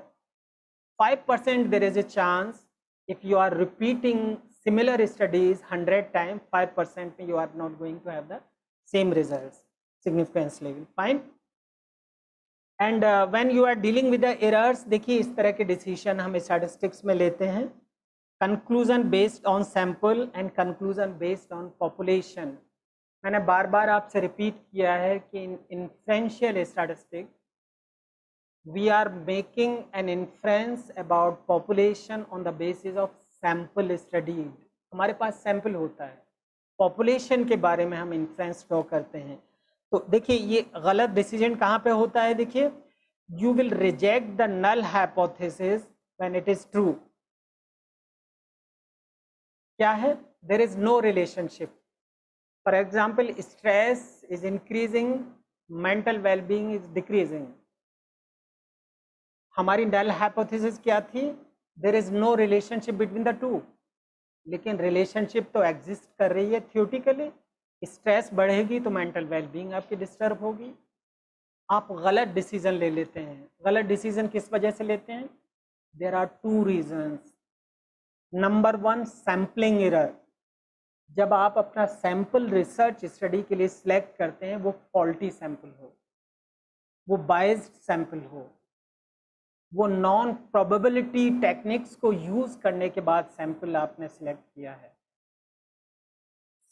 5% there is a chance. If you are repeating similar studies 100 times, 5% you are not going to have the same results. Significance level. Fine. And when you are dealing with the errors, देखिए इस तरह के decision हम statistics में लेते हैं. Conclusion based on sample and conclusion based on population. मैंने बार-बार आपसे repeat किया है कि in inferential statistics, we are making an inference about population on the basis of sample studied. हमारे पास sample होता है. Population के बारे में हम inference draw करते हैं. तो देखिए ये गलत डिसीजन कहाँ पे होता है. देखिए, you will reject the null hypothesis when it is true. क्या है? There is no relationship. For example, stress is increasing, mental well-being is decreasing. हमारी null hypothesis क्या थी? There is no relationship between the two. लेकिन relationship तो exist कर रही है theoretically. स्ट्रेस बढ़ेगी तो मेंटल वेलबींग आपकी डिस्टर्ब होगी. आप गलत डिसीजन ले लेते हैं. गलत डिसीजन किस वजह से लेते हैं? There are two reasons. Number one, sampling error. जब आप अपना सैंपल रिसर्च स्टडी के लिए सिलेक्ट करते हैं, वो फॉल्टी सैंपल हो, वो बायस्ड सैंपल हो, वो नॉन प्रोबेबिलिटी टेक्निक्स को यूज करने के बाद सैंपल आपने सिलेक्ट किया है.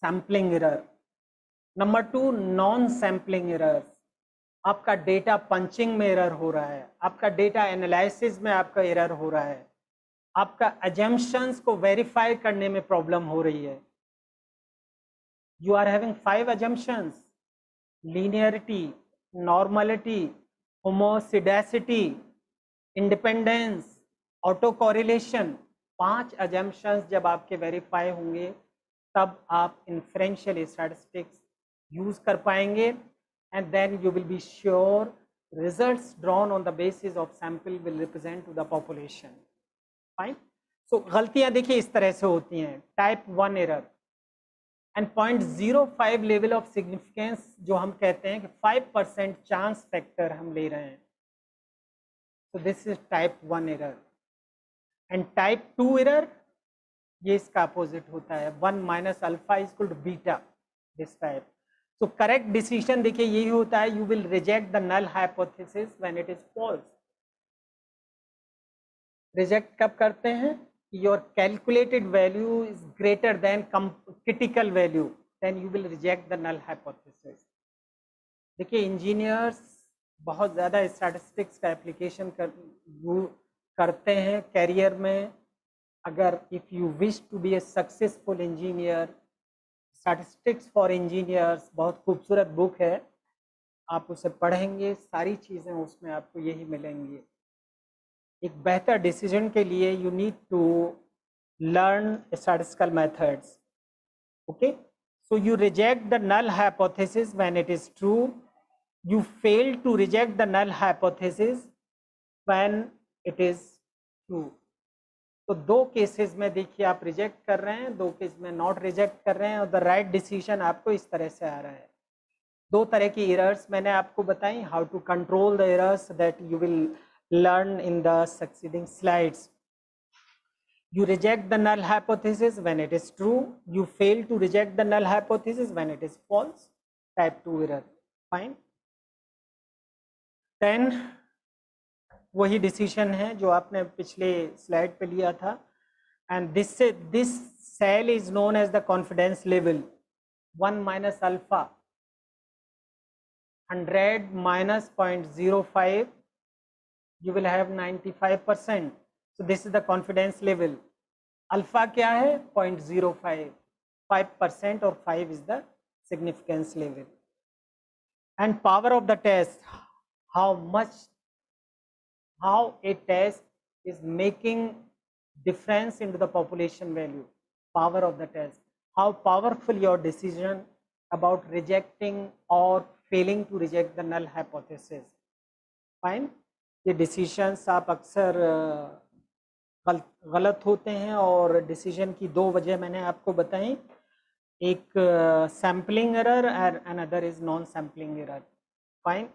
Sampling error. Number two, non sampling error. आपका डेटा पंचिंग में एरर हो रहा है, आपका डेटा एनालिसिस में आपका एरर हो रहा है, आपका अजम्पशंस को वेरीफाई करने में प्रॉब्लम हो रही है. You are having 5 assumptions: linearity, normality, homoscedasticity, independence, autocorrelation. 5 assumptions जब आपके वेरीफाई होंगे, तब आप इन्फ्रेंशियल स्टैटिस्टिक्स यूज कर पाएंगे. And then you will be sure results drawn on the basis of sample will represent to the population. Fine. So गलतियां देखिए इस तरह से होती हैं. Type 1 error and 0.05 level of significance, जो हम कहते हैं कि 5% चांस फैक्टर हम ले रहे हैं. So this is type 1 error. And type 2 error, ये इसका अपोजिट होता है. 1 - alpha = beta. This type. So correct decision देखिए यही होता है. You will reject the null hypothesis when it is false. Reject कब करते हैं? Your calculated value is greater than critical value, then you will reject the null hypothesis. देखिए engineers बहुत ज़्यादा स्टैटिस्टिक्स का एप्लीकेशन करते हैं कैरियर में. अगर if you wish to be a successful engineer, Statistics for Engineers बहुत खूबसूरत बुक है. आप उसे पढ़ेंगे, सारी चीज़ें उसमें आपको यही मिलेंगी. एक बेहतर डिसीजन के लिए you need to learn statistical methods. Okay? So you reject the null hypothesis when it is true. You fail to reject the null hypothesis when it is true. तो दो केसेस में देखिए आप रिजेक्ट कर रहे हैं, दो केस में नॉट रिजेक्ट कर रहे हैं और द राइट डिसीजन आपको इस तरह से आ रहा है. दो तरह की एरर्स मैंने आपको बताई. How to control the errors that you will learn in the succeeding slides. You reject the null hypothesis when it is true. You fail to reject the null hypothesis when it is false. Type 2 error. Fine. Then वही decision है जो आपने पिछले slide पे लिया था. And this cell is known as the confidence level. 1 minus alpha. 100 minus 0.05. You will have 95%. So this is the confidence level. Alpha क्या है? 0.05, 5% और 5 is the significance level. And power of the test, how a test is making difference into the population value. Power of the test, how powerful your decision about rejecting or failing to reject the null hypothesis. Fine. ये decisions आप अक्सर गलत होते हैं और decision की दो वजह मैंने आपको बताई. एक sampling error and another is non sampling error. Fine.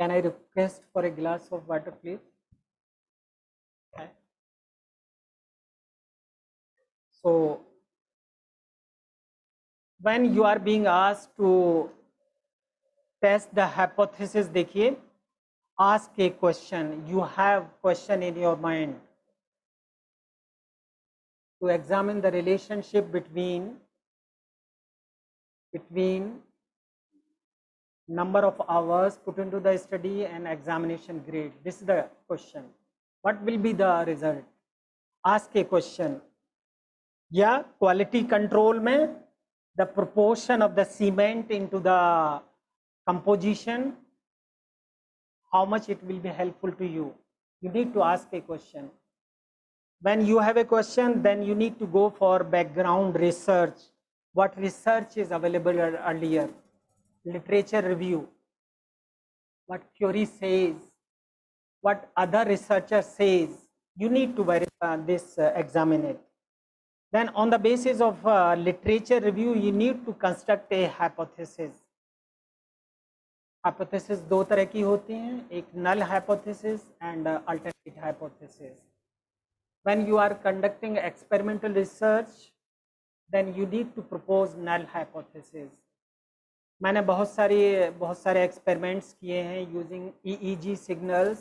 Can I request for a glass of water please. So when you are being asked to test the hypothesis, देखिए ask a question. You have question in your mind to examine the relationship between number of hours put into the study and examination grade. This is the question. What will be the result? Ask a question. Yeah, quality control mein the proportion of the cement into the composition, how much it will be helpful to you. You need to ask a question. When you have a question, then you need to go for background research. What research is available earlier? Literature review. What theory says? What other researcher says? You need to verify this, examine it. Then on the basis of literature review, you need to construct a hypothesis. Hypothesis दो तरह की होती हैं, एक null hypothesis and alternate hypothesis. When you are conducting experimental research, then you need to propose null hypothesis. मैंने बहुत सारे experiments किए हैं using EEG signals.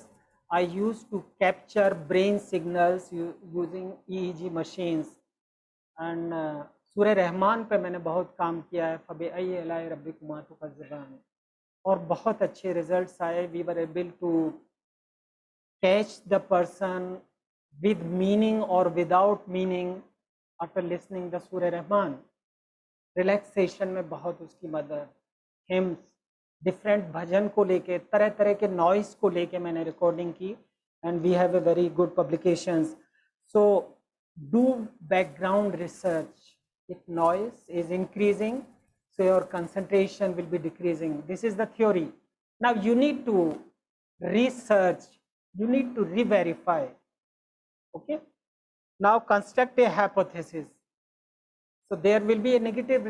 I use to capture brain signals using EEG machines. And Surah Rahman पे मैंने बहुत काम किया है. फबे अल्लाह रब्बी कुमा तो क़ज़बान, और बहुत अच्छे रिजल्ट्स आए. We were able to catch the person with meaning और without meaning after listening the Surah Rahman. Relaxation में बहुत उसकी मदद. हिम्स, डिफरेंट भजन को लेके, तरह तरह के नॉइस को लेके मैंने रिकॉर्डिंग की. And we have a very good publications. So do background research. If noise is increasing, so your concentration will be decreasing. This is the theory. Now you need to research, you need to re-verify. Okay, now construct a hypothesis. So there will be a negative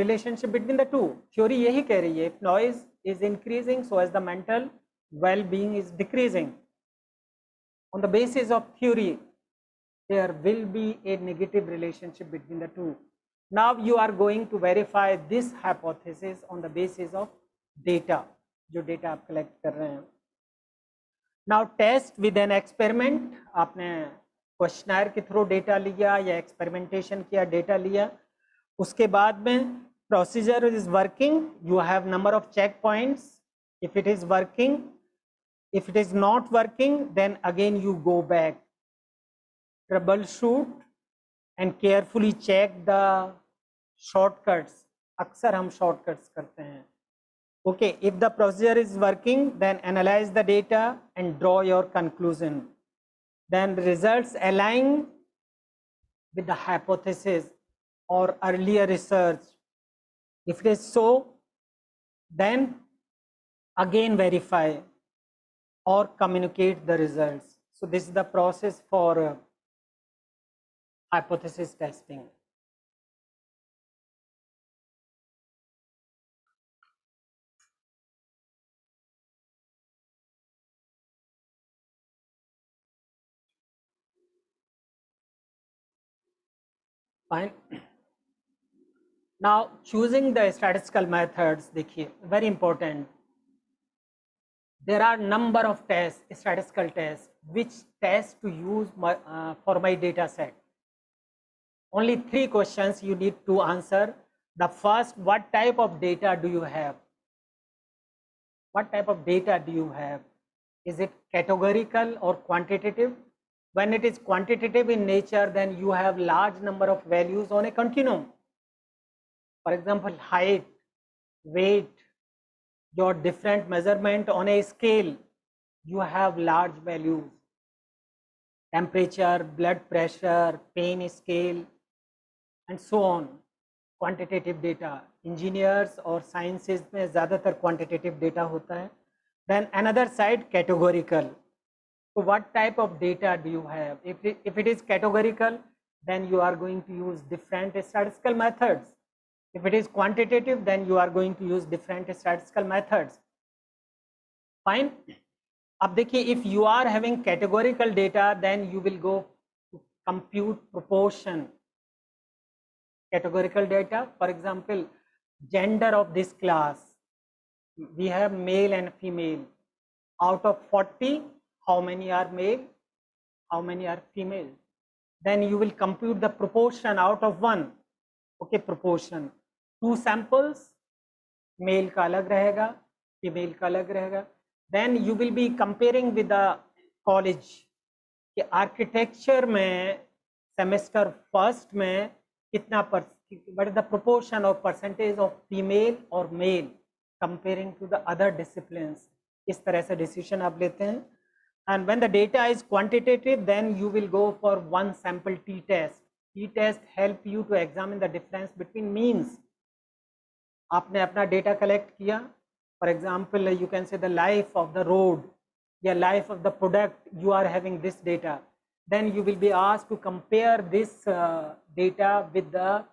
relationship between the two. Theory yahi keh rahi hai, if noise is increasing, so as the mental well-being is decreasing. On the basis of theory, there will be a negative relationship between the two. Now you are going to verify this hypothesis on the basis of data, जो data आप collect कर रहे हैं. Now test with an experiment. आपने questionnaire के through data लिया या experimentation किया, data लिया. उसके बाद में procedure is working. You have number of checkpoints. If it is working, if it is not working, then again you go back, troubleshoot and carefully check the shortcuts. अक्सर हम shortcuts करते हैं. Okay, if the procedure is working, then analyze the data and draw your conclusion. Then results align with the hypothesis. or earlier research? If it is so, then again verify or communicate the results. So this is the process for hypothesis testing. Fine. Now choosing the statistical methods, देखिए, very important. There are number of tests, statistical tests, which test to use for my data set. Only 3 questions you need to answer. The first, what type of data do you have? What type of data do you have? Is it categorical or quantitative? When it is quantitative in nature, then you have large number of values on a continuum. For example, height, weight, your different measurement on a scale, you have large values. Temperature, blood pressure, pain scale, and so on. Quantitative data. Engineers or sciences में ज़्यादातर quantitative data होता है. Then another side, categorical. So what type of data do you have? If it is categorical, then you are going to use different statistical methods. If it is quantitative, then you are going to use different statistical methods. Fine. Ab dekhiye, if you are having categorical data, then you will go to compute proportion. Categorical data, for example, gender of this class. We have male and female. Out of 40, how many are male? How many are female? Then you will compute the proportion out of 1. Okay, proportion. 2 samples, male ka alag rahega, female ka alag rahega. Then you will be comparing with the college. कि architecture में semester first में कितना what is the proportion or percentage of female or male comparing to the other disciplines. इस तरह से decision आप लेते हैं. And when the data is quantitative, then you will go for 1 sample t-test. T-test help you to examine the difference between means. आपने अपना data collect किया. For example, you can say the life of the road, the life of the product, you are having this data. Then you will be asked to compare this data with the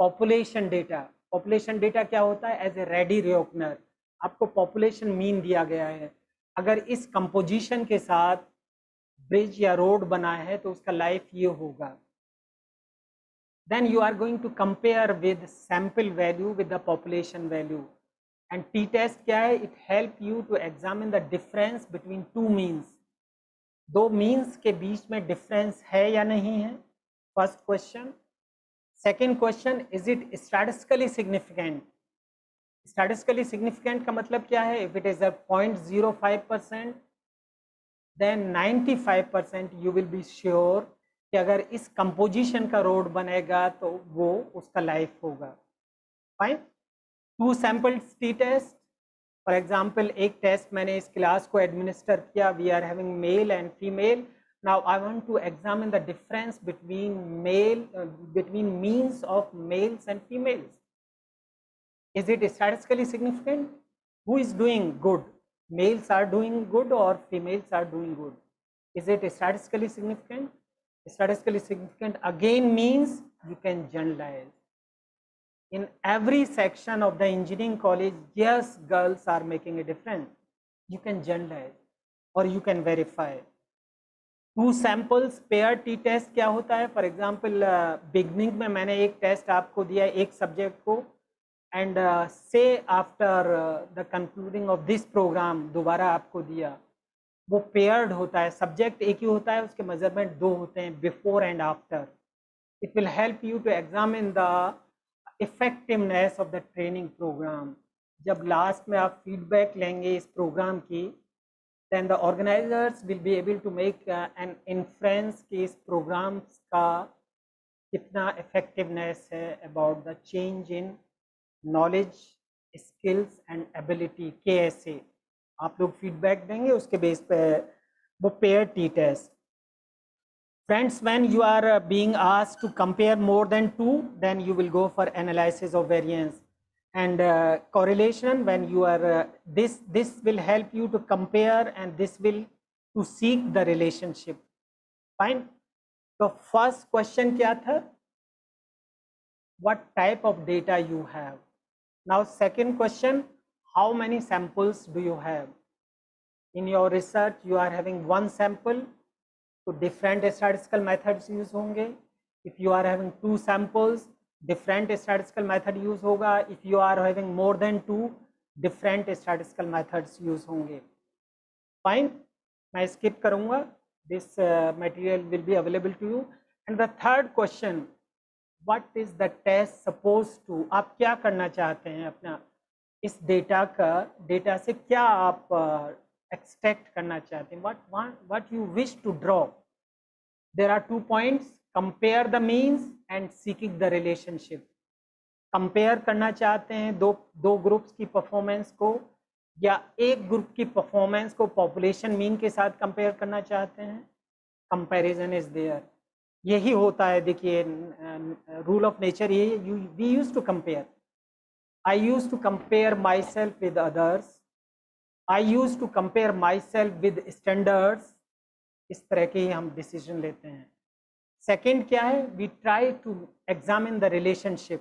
population data. Population data क्या होता है? As a ready reckoner. आपको population mean दिया गया है. अगर इस composition के साथ bridge या road बना है, तो उसका life ये होगा. Then you are going to compare with sample value with the population value. And t-test क्या है? It help you to examine the difference between 2 means. 2 means के बीच में difference है या नहीं है? First question. Second question, is it statistically significant? Statistically significant का मतलब क्या है? If it is a 0.05%, then 95% you will be sure कि अगर इस composition का road बनेगा तो वो उसका life होगा. Fine? 2 samples t-test. For example, एक test मैंने इस class को administer किया. We are having male and female. Now I want to examine the difference between means of males and females. Is it statistically significant? Who is doing good? Males are doing good or females are doing good? Is it statistically significant? Statistically significant again means you can generalize. In every section of the engineering college, yes, girls are making a difference. You can generalize or you can verify. 2 samples pair t-test क्या होता है? For example, beginning में मैंने एक test आपको दिया एक subject को, and say after the concluding of this program दोबारा आपको दिया, वो paired होता है. Subject एक ही होता है, उसके measurement 2 होते हैं, before and after. It will help you to examine the effectiveness of the training program. जब last में आप feedback लेंगे इस program की, then the organizers will be able to make an inference कि इस program का कितना effectiveness है about the change in knowledge, skills and ability (KSA). आप लोग feedback देंगे उसके base पे वो pair t-test. Friends, when you are being asked to compare more than two, then you will go for analysis of variance and correlation. When you are this will help you to compare, and this will to seek the relationship. Fine. So first question kya tha? What type of data you have? Now second question, how many samples do you have? In your research you are having one sample, so different statistical methods use honge. If you are having two samples, different statistical method use hoga. If you are having more than two, different statistical methods use honge. Fine, main skip karunga. This material will be available to you. And the third question, what is the test supposed to? आप क्या करना चाहते हैं अपना इस data का, data से क्या आप extract करना चाहते हैं? What you wish to draw? There are 2 points: compare the means and seeking the relationship. Compare करना चाहते हैं दो groups की performance को, या एक ग्रुप की परफॉर्मेंस को पॉपुलेशन मीन के साथ कंपेयर करना चाहते हैं. Comparison is there. यही होता है, देखिए रूल ऑफ नेचर ये, we use to compare. I use to compare my self with others, I use to compare my self with standards. इस तरह के ही हम डिसीजन लेते हैं. सेकेंड क्या है, we try to examine the relationship.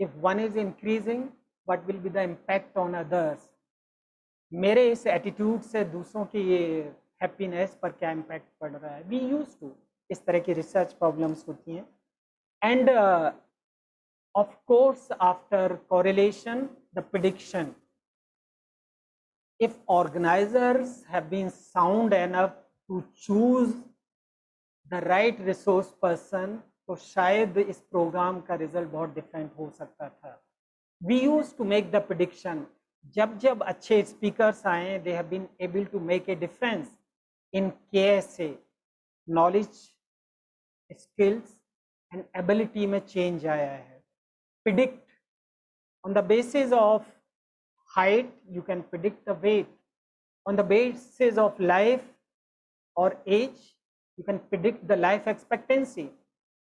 If one is increasing, what will be the impact on others? मेरे इस एटीट्यूड से दूसरों की ये हैप्पीनेस पर क्या इम्पैक्ट पड़ रहा है? वी यूज टू, इस तरह की रिसर्च प्रॉब्लम्स होती हैं. And of course after correlation the prediction. If organisers have been sound enough to choose the right resource person, तो शायद इस प्रोग्राम का रिजल्ट बहुत डिफरेंट हो सकता था. We used to make the prediction. जब अच्छे स्पीकर्स आए, they have been able to make a difference in KSA, knowledge, skills and ability में change आया है. Predict on the basis of height, you can predict the weight. On the basis of life or age, you can predict the life expectancy.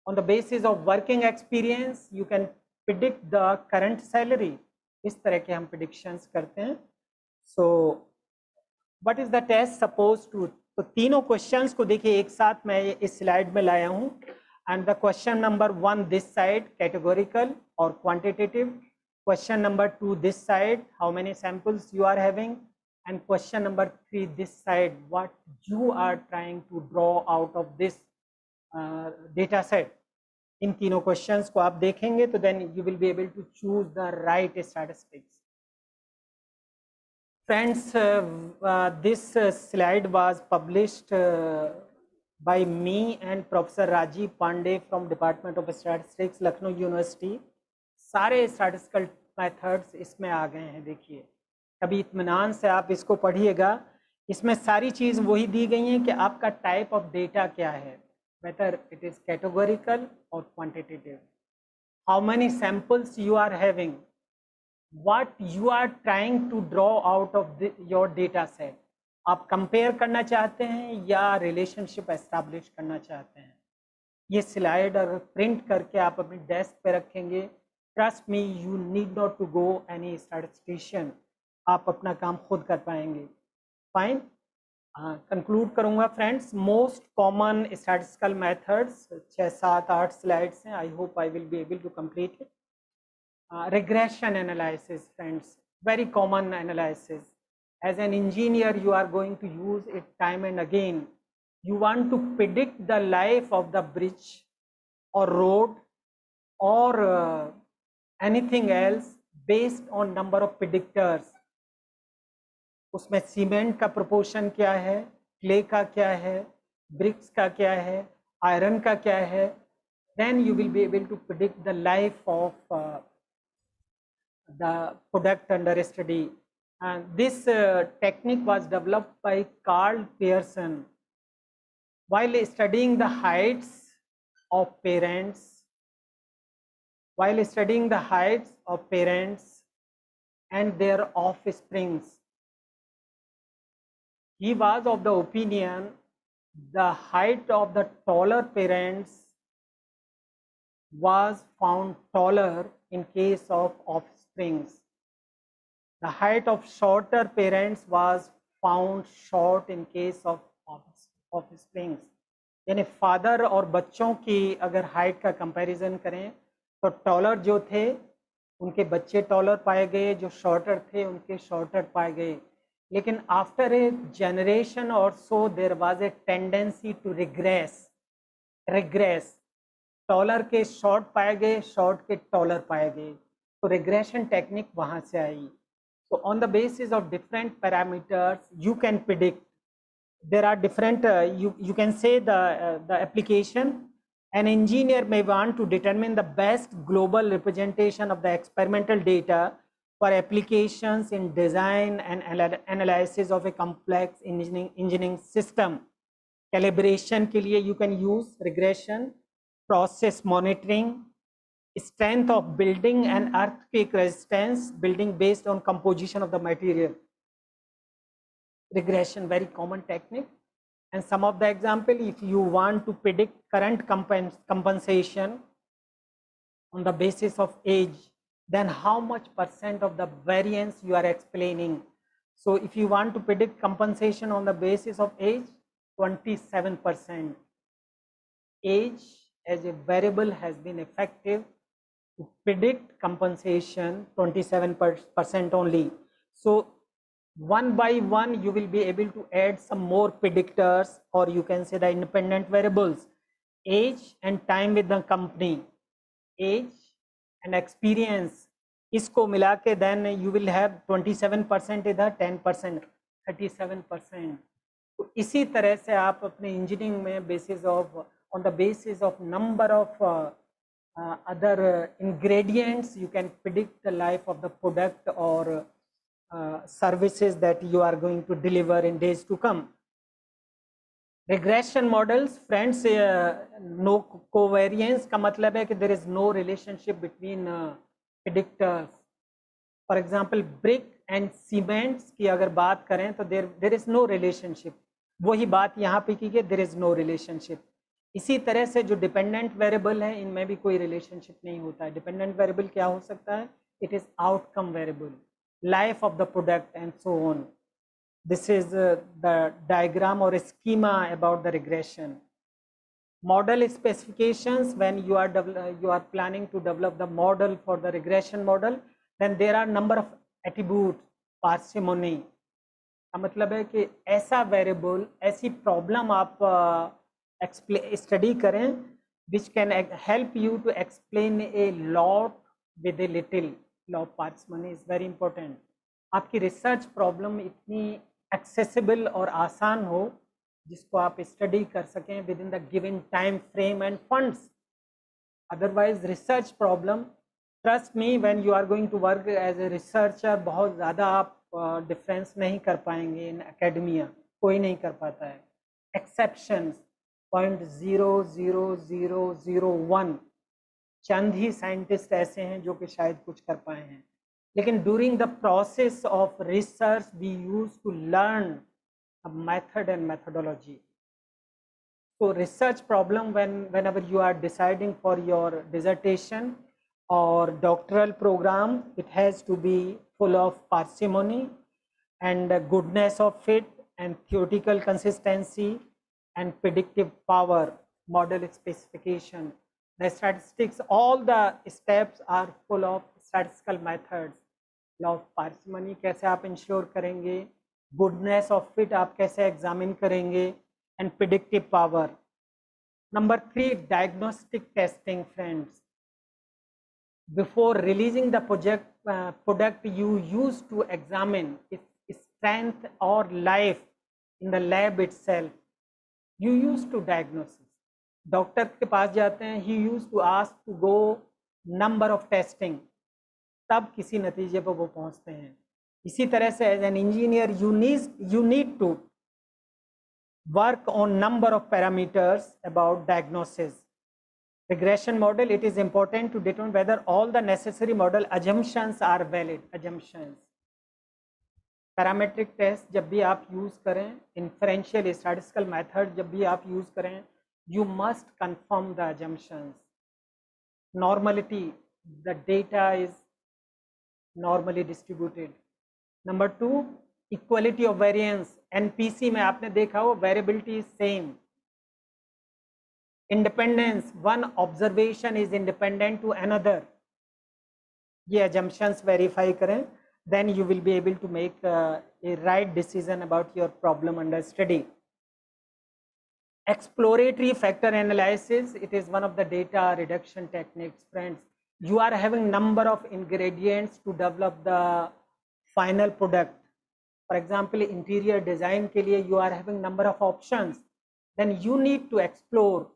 On the basis of working experience, you can predict the current salary. इस तरह के हम predictions करते हैं. So what is the test supposed to? तो तीनों questions को देखिए एक साथ मैं इस slide में लाया हूँ. And the question number 1 this side, categorical or quantitative. Question number 2 this side, how many samples you are having. And question number 3 this side, what you are trying to draw out of this data set. इन तीनों questions को आप देखेंगे तो then you will be able to choose the right statistics. Friends, this slide was published by me and professor Rajiv Pandey from department of statistics, Lucknow university. सारे statistical methods इसमें आ गए हैं. देखिए कभी इत्मीनान से आप इसको पढ़िएगा. इसमें सारी चीज़ वही दी गई हैं कि आपका टाइप ऑफ डेटा क्या है, whether it is categorical or quantitative, how many samples you are having, what you are trying to draw out of your data set. आप compare करना चाहते हैं या relationship establish करना चाहते हैं. ये slide और print करके आप अपनी desk पे रखेंगे. Trust me, you need not to go any statistician. आप अपना काम खुद कर पाएंगे. Fine. कंक्लूड करूँगा friends. Most common statistical methods 6, 7, 8 slides हैं. I hope I will be able to complete it. Regression analysis friends, very common analysis. As an engineer you are going to use it time and again. You want to predict the life of the bridge और road और anything else based on number of predictors. उसमें cement का proportion क्या है, clay का क्या है, BRICS का क्या है, आयरन का क्या है. Then you will be able to predict the life of the product under study. And this technique was developed by Karl Pearson while studying the heights of parents, and their offsprings. He was of the opinion the height of the taller parents was found taller in case of offspring. The height of shorter parents was found short in case of offspring. यानी father और बच्चों की अगर height का comparison करें तो taller जो थे उनके बच्चे टॉलर पाए गए, जो शॉर्टर थे उनके शॉर्टर पाए गए. लेकिन आफ्टर ए जनरेशन और so there was a tendency to regress. Taller के शॉर्ट पाए गए, शॉर्ट के टॉलर पाए गए, तो रिग्रेशन टेक्निक वहाँ से आई. So on the basis of different parameters, you can predict. There are different. You can say the application. An engineer may want to determine the best global representation of the experimental data for applications in design and analysis of a complex engineering system. Calibration के लिए you can use regression, process monitoring. Strength of building and earthquake resistance, building based on composition of the material. Regression, very common technique. And some of the example, if you want to predict current compensation on the basis of age, then how much % of the variance you are explaining. So if you want to predict compensation on the basis of age, 27%. Age as a variable has been effective to predict compensation, 27% only. So one by one you will be able to add some more predictors, or you can say the independent variables, age and time with the company, age and experience. इसको मिला के then you will have 27% इधर, 10%, 37%. तो इसी तरह से आप अपने इंजीनियरिंग में basis of on the basis of number of other ingredients, you can predict the life of the product or services that you are going to deliver in days to come. Regression models, friends, no covariance का मतलब है कि there is no relationship between predictors. For example, brick and cements की अगर बात करें तो there is no relationship. वही बात यहाँ पे की गई, there is no relationship. इसी तरह से जो डिपेंडेंट वेरिएबल है इनमें भी कोई रिलेशनशिप नहीं होता है. डिपेंडेंट वेरिएबल क्या हो सकता है? It is outcome variable, life of the product and so on. This is the diagram और schema about the regression model. Specifications, when you are planning to develop the model for the regression model, then there are number of attribute. Parsimony का मतलब है कि ऐसा variable, ऐसी problem आप study करें which can help you to explain a lot with a little. Law of parsimony is very important. आपकी research problem इतनी एक्सेसिबल और आसान हो जिसको आप स्टडी कर सकें within the given time frame and funds. Otherwise research problem, trust me, when you are going to work as a researcher, बहुत ज़्यादा आप डिफरेंस नहीं कर पाएंगे. इन अकेडमिया कोई नहीं कर पाता है. एक्सेप्शंस 0.00001, चंद ही साइंटिस्ट ऐसे हैं जो कि शायद कुछ कर पाए हैं. लेकिन during the process of research we use to learn a method and methodology. So research problem whenever you are deciding for your dissertation और doctoral programme, it has to be full of parsimony and goodness of it and theoretical consistency and predictive power. Model specification, the statistics, all the steps are full of statistical methods. Law of parsimony, कैसे आप ensure करेंगे, goodness of it आप कैसे examine करेंगे, and predictive power. Number 3, diagnostic testing. Friends, before releasing the product you use to examine its strength और life in the lab itself. You used to diagnosis. Doctor के पास जाते हैं, he used to ask to go number of testing, तब किसी नतीजे पर वो पहुँचते हैं. इसी तरह से as an engineer you need to work on number of parameters about diagnosis. Regression model, it is important to determine whether all the necessary model assumptions are valid. Assumptions. Parametric test जब भी आप use करें, inferential statistical method जब भी आप use करें, you must confirm the assumptions. Normality, the data is normally distributed. Number two, equality of variance. NPC में आपने देखा हो variability is same. Independence, one observation is independent to another. ये assumptions verify करें, then you will be able to make a right decision about your problem under study. Exploratory factor analysis, it is one of the data reduction techniques, friends. You are having number of ingredients to develop the final product. For example, interior design के लिए you are having number of options. Then you need to explore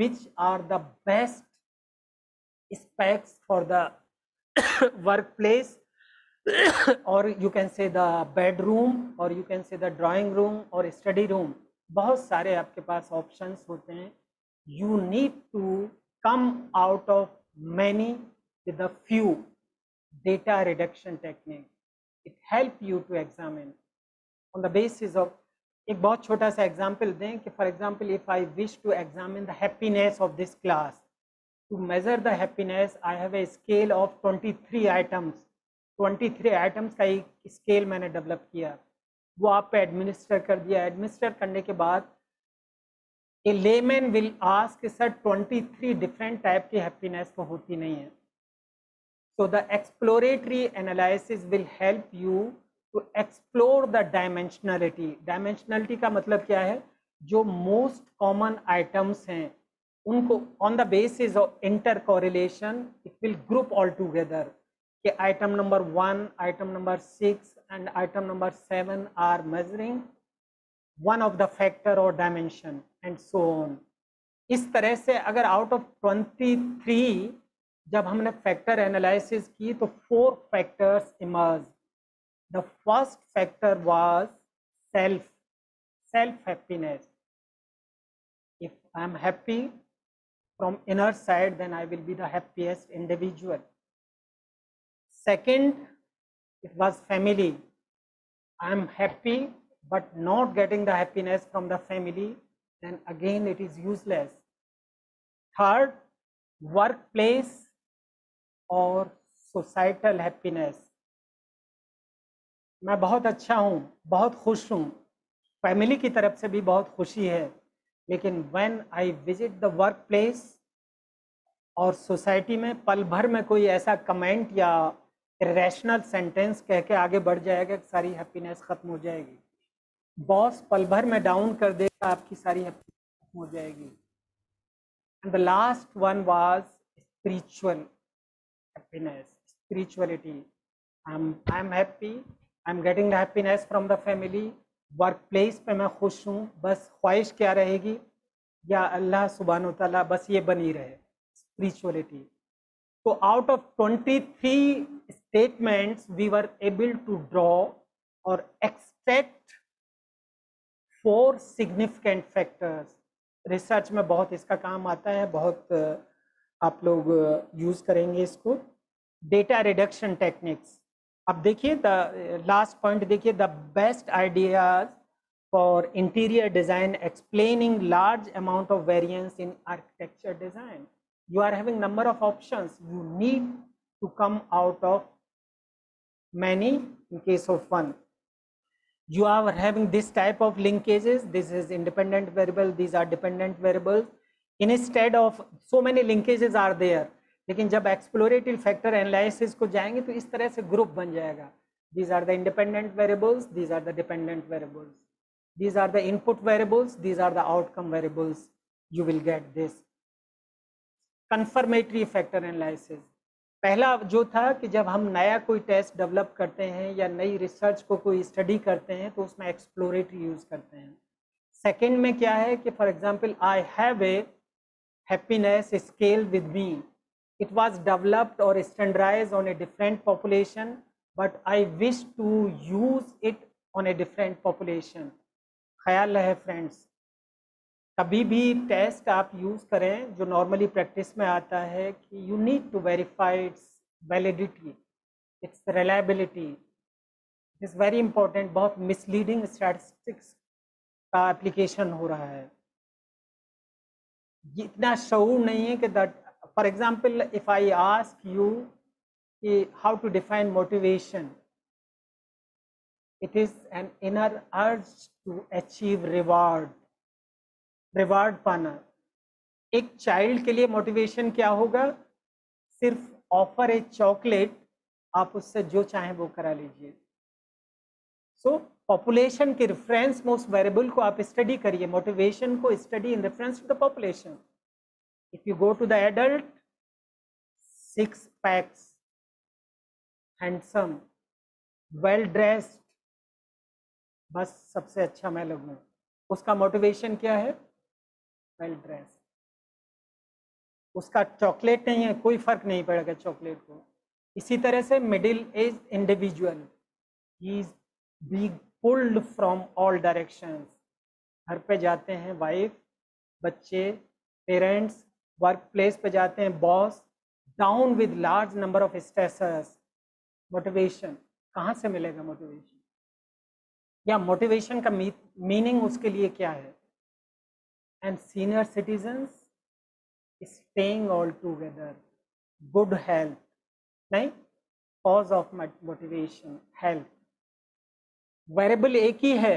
which are the best specs for the workplace. और you can say the bedroom, और you can say the drawing room और study room. बहुत सारे आपके पास options होते हैं. You need to come out of many with a few. Data reduction technique, it help you to examine on the basis of. एक बहुत छोटा सा एग्जाम्पल दें कि for example if I wish to examine the happiness of this class, to measure the happiness I have a scale of 23 items. 23 items का एक scale मैंने develop किया, वो आप पे एडमिनिस्टर कर दिया. एडमिनिस्टर करने के बाद ए लेमैन विल आस्क कि सर 23 डिफरेंट टाइप की हैप्पीनेस तो होती नहीं है. So the exploratory analysis will help you to explore the dimensionality. Dimensionality का मतलब क्या है? जो मोस्ट कॉमन आइटम्स हैं उनको on the basis of inter correlation it will group all together कि item number 1, item number 6 and item number 7 are measuring one of the factor और dimension and so on. इस तरह से अगर out of 23 जब हमने फैक्टर एनालिसिस की तो 4 factors emerge. The first factor was self happiness. If I am happy from inner side, then I will be the happiest individual. Second, it was family. I am happy but not getting the happiness from the family, then again it is useless. Third, workplace or societal happiness. मैं बहुत अच्छा हूँ, बहुत खुश हूँ, family की तरफ से भी बहुत खुशी है, लेकिन when I visit the workplace और सोसाइटी में पल भर में कोई ऐसा कमेंट या इरेशनल सेंटेंस कह के आगे बढ़ जाएगा कि सारी हैप्पीनेस ख़त्म हो जाएगी. बॉस पल भर में डाउन कर देगा, आपकी सारी हैप्पीनेस ख़त्म हो जाएगी. And the last one was spiritual happiness, spirituality. I am happy, I am getting the happiness from the family. Workplace पे मैं खुश हूँ, बस ख्वाहिश क्या रहेगी या अल्लाह सुब्हानो तआला बस ये बनी रहे, स्पिरिचुअलिटी. तो out of 23 statements we were able to draw और एक्सट्रैक्ट 4 सिग्निफिकेंट फैक्टर्स. रिसर्च में बहुत इसका काम आता है, बहुत आप लोग यूज़ करेंगे इसको. डेटा रिडक्शन टेक्निक्स, अब देखिए द लास्ट पॉइंट देखिए. The best ideas for interior design explaining large amount of variance in architecture design. You are having number of options, you need to come out of many in case of one. You are having this type of linkages, this is independent variable, these are dependent variables. Instead of so many linkages are there, लेकिन जब explorative factor analysis को जाएंगे तो इस तरह से group बन जाएगा. These are the independent variables, these are the dependent variables, these are the input variables, these are the outcome variables. You will get this confirmatory factor analysis. पहला जो था कि जब हम नया कोई टेस्ट डेवलप करते हैं या नई रिसर्च को कोई स्टडी करते हैं तो उसमें एक्सप्लोरेटरी यूज़ करते हैं. सेकेंड में क्या है कि for example I have a happiness scale with me. It was developed or standardized on a different population, but I wish to use it on a different population. ख्याल रहे friends, कभी भी test आप use करें जो normally practice में आता है कि you need to verify its validity, its reliability. Is very important, बहुत मिसलीडिंग स्टैटिस्टिक्स का एप्लीकेशन हो रहा है। इतना शऊर नहीं है कि that for example if I ask you how to define motivation, it is an inner urge to achieve reward पाना। एक child के लिए motivation क्या होगा? सिर्फ offer a chocolate, आप उससे जो चाहें वो करा लीजिए। So population के reference most variable को आप study करिए, motivation को study in reference to the population। If you go to the adult, six packs, handsome, well dressed, बस सबसे अच्छा मैं लगूं, उसका मोटिवेशन क्या है? Well dress. उसका चॉकलेट नहीं है, कोई फर्क नहीं पड़ेगा चॉकलेट को। इसी तरह से middle age individual, he is being pulled from all directions. घर पे जाते हैं वाइफ, बच्चे, पेरेंट्स, वर्क प्लेस पे जाते हैं boss, down with large number of stresses. Motivation कहाँ से मिलेगा? मोटिवेशन या मोटिवेशन का मीनिंग उसके लिए क्या है? And senior citizens staying all together, good health, नहीं cause of motivation health. Variable एक ही है,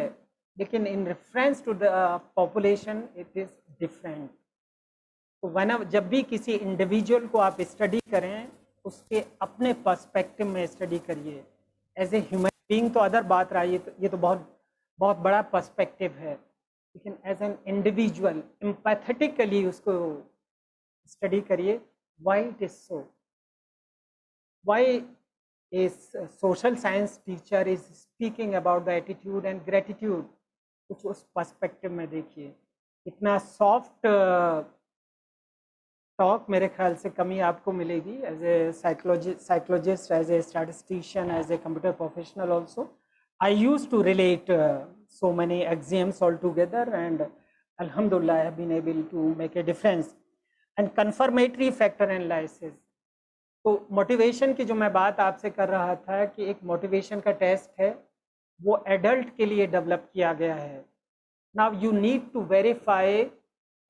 लेकिन in reference to the population it is different. तो जब भी किसी इंडिविजुअल को आप स्टडी करें, उसके अपने पर्सपेक्टिव में स्टडी करिए एज ए ह्यूमन बीइंग, तो अदर बात रहा, ये तो बहुत बड़ा पर्सपेक्टिव है, लेकिन एज एन इंडिविजुअल एम्पैथेटिकली उसको स्टडी करिए। Why it is so, why a social science teacher is speaking about the attitude and gratitude, कुछ उस पर्सपेक्टिव में देखिए। इतना सॉफ्ट टॉक मेरे ख्याल से कमी आपको मिलेगी as a psychologist, as a statistician, as a computer professional also. I use to relate so many exams all together and अल्हम्दुलिल्लाह I have been able to make a difference. And confirmatory factor analysis, तो motivation की जो मैं बात आपसे कर रहा था कि एक मोटिवेशन का टेस्ट है, वो एडल्ट के लिए डेवलप किया गया है। Now you need to verify,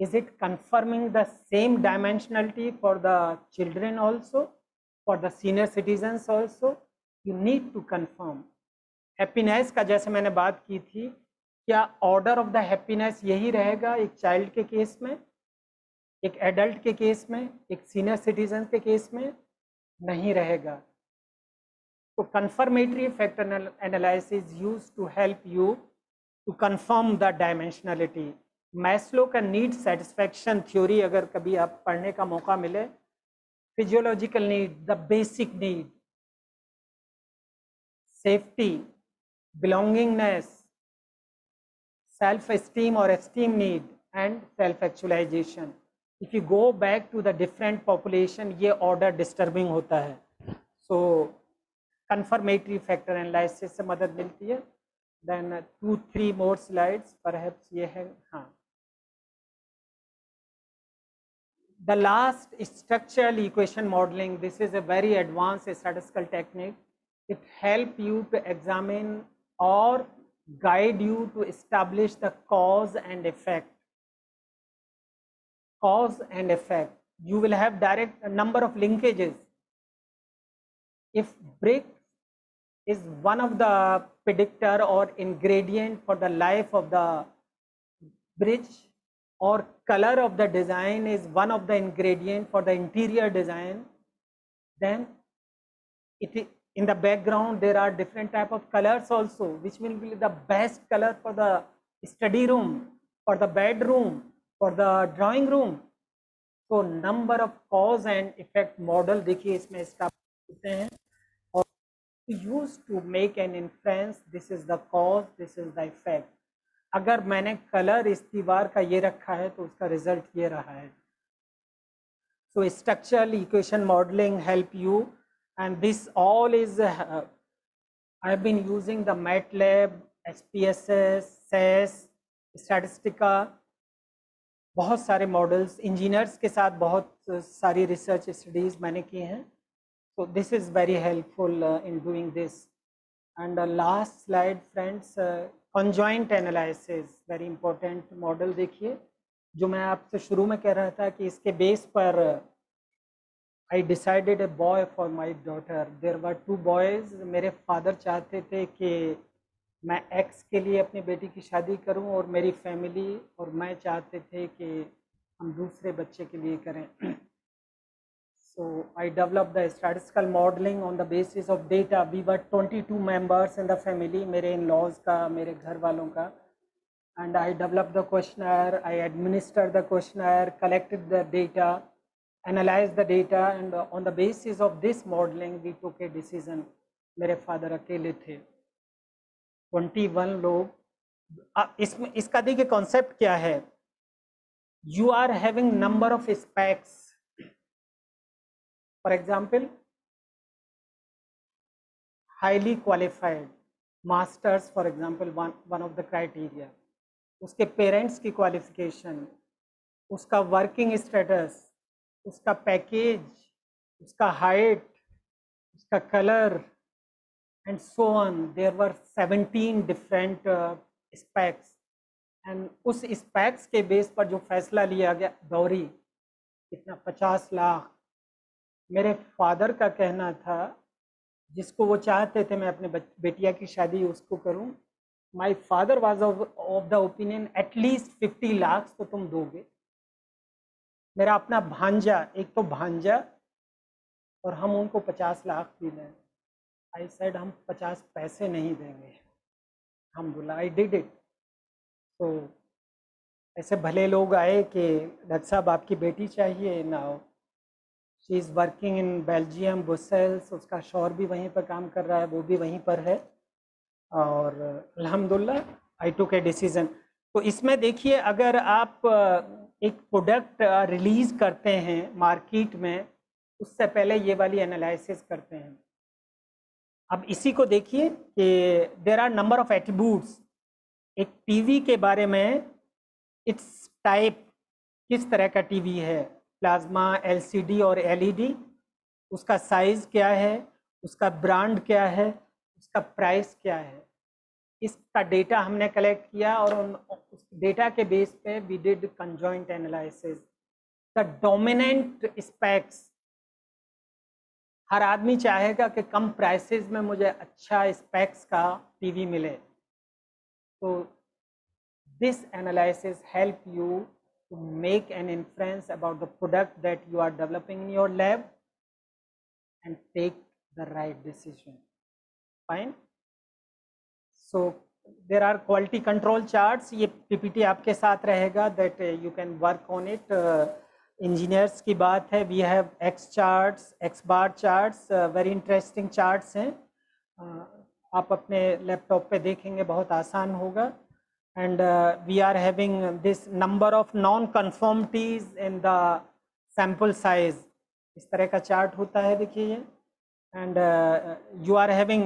is it confirming the same dimensionality for the children also, for the senior citizens also? You need to confirm happiness का, जैसे मैंने बात की थी, क्या order of the happiness यही रहेगा एक child के केस में, एक adult के केस में, एक senior citizen के केस में? नहीं रहेगा। तो confirmatory factor analysis used to help you to confirm the dimensionality। Maslow का नीड सेटिस्फैक्शन थ्योरी अगर कभी आप पढ़ने का मौका मिले, physiological need, the basic need, safety, belongingness, self esteem और esteem need and self actualization. If you go back to the different population, ये ऑर्डर डिस्टर्बिंग होता है। सो कन्फर्मेटरी फैक्टर एनालिसिस से मदद मिलती है। देन 2-3 मोर स्लाइड्स परहैप्स, ये है हाँ। The last is structural equation modeling. This is a very advanced statistical technique. It helps you to examine or guide you to establish the cause and effect. Cause and effect. You will have direct number of linkages. If brick is one of the predictor or ingredient for the life of the bridge, or color of the design is one of the ingredient for the interior design, then it in the background there are different type of colors also, which will be the best color for the study room, for the bedroom, for the drawing room. So number of cause and effect model देखिए इसमें इसका होते हैं, और used to make an inference, this is the cause, this is the effect. अगर मैंने colour इस दीवार का ये रखा है तो उसका रिजल्ट ये रहा है। So structural equation modelling help you, and this all is I have been using the MATLAB, SPSS, SAS, Statistica, बहुत सारे मॉडल्स, इंजीनियर्स के साथ बहुत सारी रिसर्च स्टडीज मैंने की हैं। So this is very helpful in doing this. And the last slide, friends, conjoint analysis very important model. देखिए जो मैं आपसे शुरू में कह रहा था कि इसके बेस पर I decided a boy for my daughter. There were two boys. मेरे फादर चाहते थे कि मैं एक्स के लिए अपनी बेटी की शादी करूं और मेरी फैमिली और मैं चाहते थे कि हम दूसरे बच्चे के लिए करें। So I developed the statistical modeling on the basis of data. We were 22 members in the family, मेरे in-laws का, मेरे घर वालों का, and I developed the questionnaire, I administered the questionnaire, collected the data, analyzed the data, and on the basis of this modeling we took a decision. मेरे father अकेले थे, 21 लोग। इसमें इसका देखिए concept क्या है। You are having number of specs. For example, highly qualified, masters for example, one of the criteria, उसके parents की qualification, उसका working status, उसका package, उसका height, उसका color, and so on. There were 17 different specs, and उस specs के base पर जो फैसला लिया गया, दौरी कितना 50 लाख। मेरे फादर का कहना था, जिसको वो चाहते थे मैं अपने बेटिया की शादी उसको करूं, my father was of the opinion at least 50 lakh तो तुम दोगे। मेरा अपना भांजा, एक तो भांजा और हम उनको 50 लाख भी दें। आई सेड हम 50 पैसे नहीं देंगे। अल्हम्दुलिल्लाह आई डिड इट। तो ऐसे भले लोग आए कि डॉक्टर साहब आपकी बेटी चाहिए ना, she is working in Belgium Brussels, उसका शौहर भी वहीं पर काम कर रहा है, वो भी वहीं पर है, और अल्हम्दुलिल्लाह आई टुक ए डिसीज़न। तो इसमें देखिए, अगर आप एक प्रोडक्ट रिलीज़ करते हैं मार्केट में, उससे पहले ये वाली एनालिसिस करते हैं। अब इसी को देखिए कि there are number of attributes. एक टीवी के बारे में, इट्स टाइप, किस तरह का टीवी है, प्लाज्मा, एलसीडी और एलईडी, उसका साइज़ क्या है, उसका ब्रांड क्या है, उसका प्राइस क्या है, इसका डेटा हमने कलेक्ट किया और उन डेटा के बेस पे we did conjoint analysis. The dominant specs, हर आदमी चाहेगा कि कम प्राइसेस में मुझे अच्छा स्पेक्स का टीवी मिले। तो this analysis help you to make an inference about the product that you are developing in your lab and take the right decision. Fine. So there are quality control charts. ये PPT आपके साथ रहेगा, that you can work on it. Engineers की बात है, we have X charts, X bar charts, very interesting charts हैं, आप अपने लैपटॉप पे देखेंगे, बहुत आसान होगा। And we are having this number of non-conformities in the sample size. इस तरह का चार्ट होता है, देखिए ये। And you are having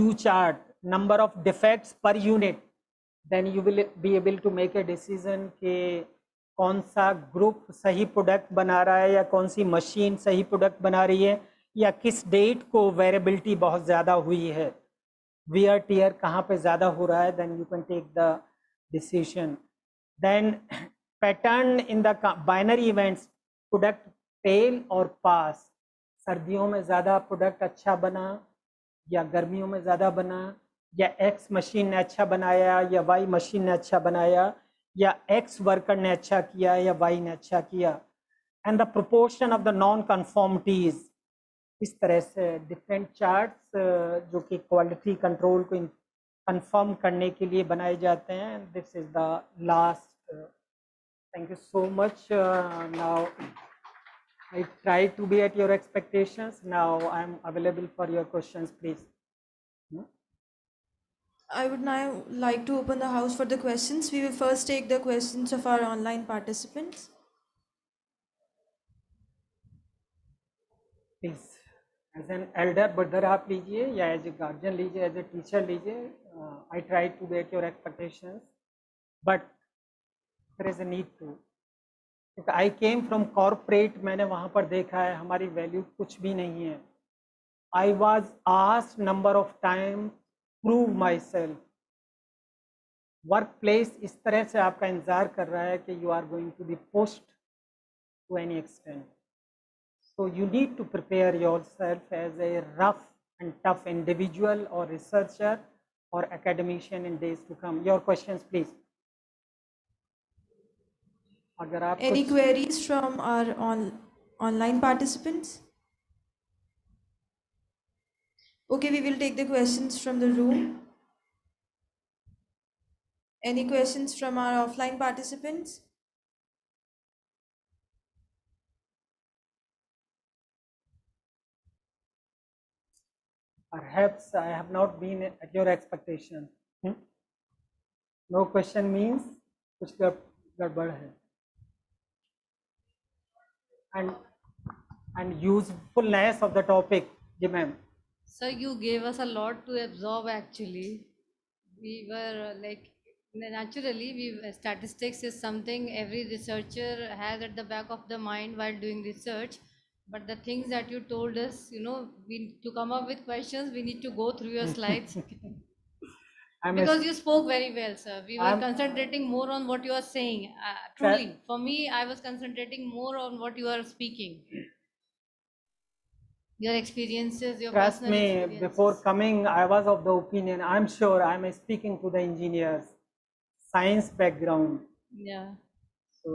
U chart, number of defects per unit. Then you will be able to make a decision कि कौन सा ग्रुप सही प्रोडक्ट बना रहा है या कौन सी मशीन सही प्रोडक्ट बना रही है या किस डेट को वेरिएबिलिटी बहुत ज़्यादा हुई है, वेयर टियर कहाँ पे ज़्यादा हो रहा है। Then you can take the decision. Then pattern in the binary events, product fail और पास, सर्दियों में ज़्यादा प्रोडक्ट अच्छा बना या गर्मियों में ज़्यादा बना, या एक्स मशीन ने अच्छा बनाया या वाई मशीन ने अच्छा बनाया, या एक्स वर्कर ने अच्छा किया या वाई ने अच्छा किया। And the proportion of the non conformities, इस तरह से डिफरेंट चार्ट्स जो कि क्वालिटी कंट्रोल को कंफर्म करने के लिए बनाए जाते हैं। This is the last. Thank you so much. Now I try to be at your expectations. Now I am available for your questions. Please I would now like to open the house for the questions. We will first take the questions of our online participants. Please. As an elder brother आप लीजिए या as a guardian लीजिए, as a teacher लीजिए। I try to make your expectations but there is a need to. I came from corporate, मैंने वहाँ पर देखा है हमारी वैल्यू कुछ भी नहीं है। I was asked number of times prove myself. Workplace इस तरह से आपका इंतज़ार कर रहा है कि you are going to be post to any extent, so you need to prepare yourself as a rough and tough individual और रिसर्चर और academician in days to come. Your questions please. अगर आप any queries from our online participants. Okay, we will take the questions from the room. Any questions from our offline participants? Perhaps I have not been at your expectation. No question means kuch gadbad hai. And usefulness of the topic, ji ma'am. Sir, you gave us a lot to absorb. Actually, we were like. Naturally, statistics is something every researcher has at the back of the mind while doing research. But the things that you told us, you know, we to come up with questions, we need to go through your slides. Because you spoke very well, sir. We were concentrating more on what you are saying. Truly, for me, I was concentrating more on what you are speaking. Your experiences, your trust personal me, experiences. Before coming, I was of the opinion, I'm sure I'm speaking to the engineers. Science background. Yeah. So.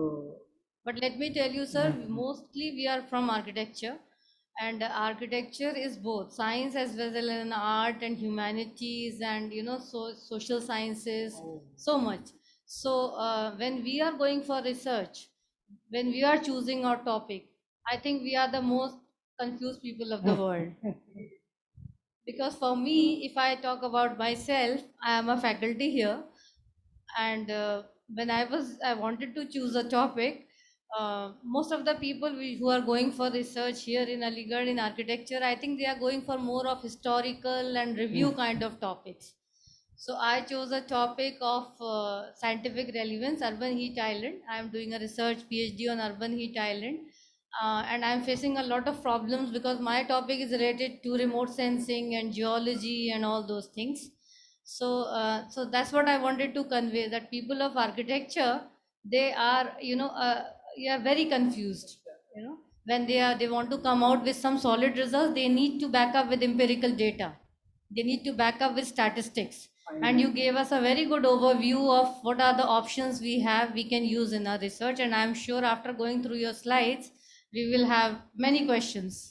But let me tell you, sir. Mostly we are from architecture, and architecture is both science as well as art and humanities and you know social sciences. Oh. So much. So when we are going for research, when we are choosing our topic, I think we are the most confused people of the world. Because for me, if I talk about myself, I am a faculty here. And when I wanted to choose a topic, most of the people who are going for research here in Aligarh in architecture, I think they are going for more of historical and review kind of topics. So I chose a topic of scientific relevance, urban heat island. I am doing a research PhD on urban heat island, and I am facing a lot of problems because my topic is related to remote sensing and geology and all those things. So so that's what I wanted to convey, that people of architecture, they are very confused, you know, when they want to come out with some solid results, they need to back up with empirical data, they need to back up with statistics. And you gave us a very good overview of what are the options we can use in our research, and I am sure after going through your slides we will have many questions.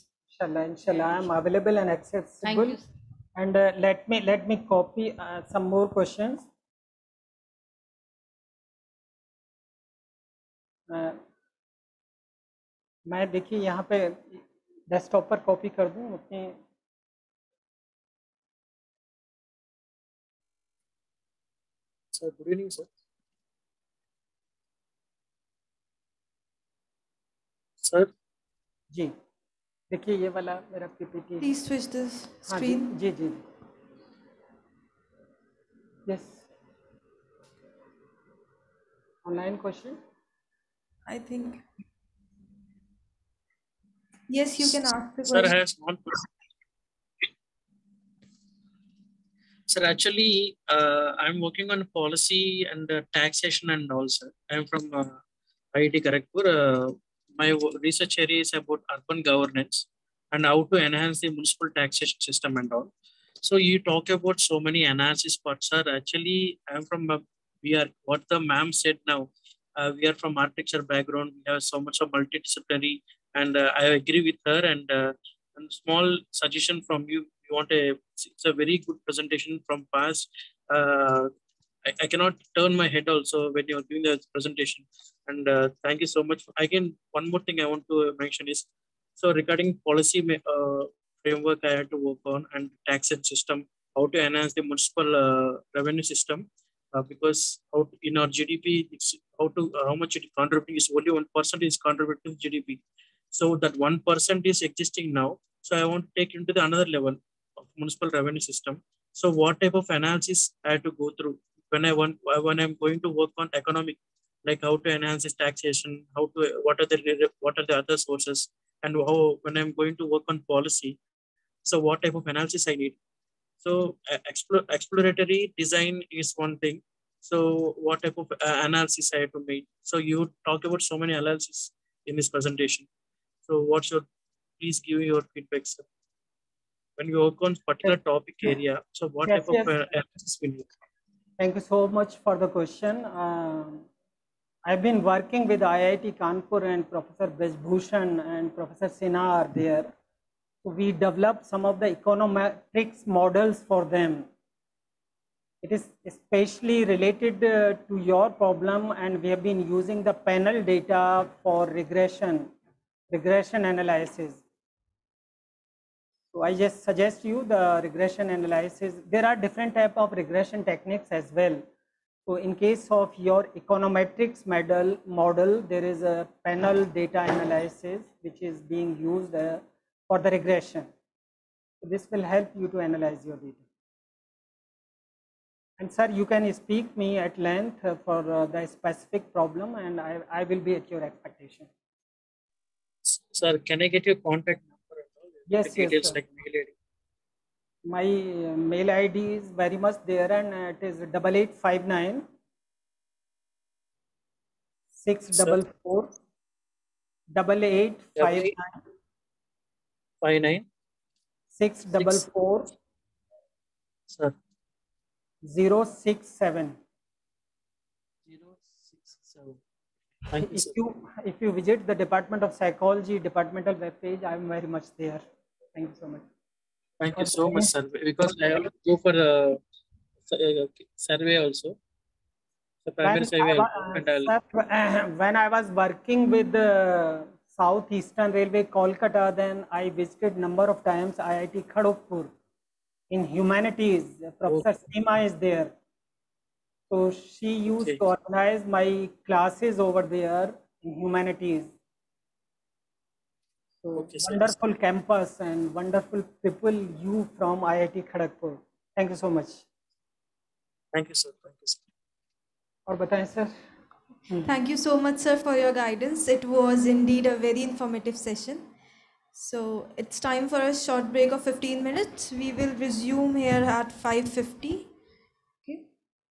Inshallah, I am available and accessible. Thank you. And let me copy some more questions. मैं देखिए यहाँ पे desktop पर copy कर दूँ अपनी. Sir good evening sir. Sir ji देखिए ये वाला मेरा PPT. Please switch this screen. जी जी yes. Online question I think. Yes you can ask the question. Sir है small question. Sir actually I am working on policy and taxation and all. Sir I am from IIT Kharagpur. My research area is about urban governance and how to enhance the municipal taxation system and all. So you talk about so many analysis parts, sir. Actually, I'm from what the ma'am said now. We are from architecture background. We have so much of multidisciplinary, and I agree with her. And small suggestion from you. You want it's a very good presentation from past. I cannot turn my head also when you're doing the presentation. And thank you so much. Again, one more thing I want to mention is, so regarding policy framework I had to work on, and taxation system, how to enhance the municipal revenue system, because in our GDP, it's how much it contributes, only 1% is contributing to GDP. So that 1% is existing now. So I want to take into the another level of municipal revenue system. So what type of analysis I had to go through when I'm going to work on economic, like how to enhance this taxation, what are the other sources, and how when I'm going to work on policy, So what type of analysis I need? So exploratory design is one thing. So what type of analysis I have to make? So you talked about so many analysis in this presentation. So what's your, please give your feedback, sir. When you work on particular topic area, so what type of analysis we need? Thank you so much for the question. I've been working with IIT Kanpur and Professor Bhushan and Professor Sinha are there. So we developed some of the econometrics models for them. It is especially related to your problem, and we have been using the panel data for regression analysis. So I just suggest you the regression analysis. There are different type of regression techniques as well. So in case of your econometrics model, there is a panel data analysis which is being used for the regression. So this will help you to analyze your data. And sir, you can speak me at length for the specific problem, and I will be at your expectation. Sir, can I get your contact number? Yes, yes. Like mail ID. My mail ID is very much there, and it is 8859 644 067. Thank you, sir. If you visit the Department of Psychology departmental webpage, I am very much there. Thank you so much. Thank you so much, sir. Because I have to go for a survey also. The primary survey. When I was working with the Southeastern Railway Kolkata, then I visited number of times IIT Kharagpur. In humanities, Professor Seema is there. So she used to organize my classes over there in humanities. So wonderful campus and wonderful people you from IIT Kharagpur. Thank you so much. Thank you, sir. Thank you, sir. Aur bataye, sir. Thank you so much, sir, for your guidance. It was indeed a very informative session. So it's time for a short break of 15 minutes. We will resume here at 5:50. Okay.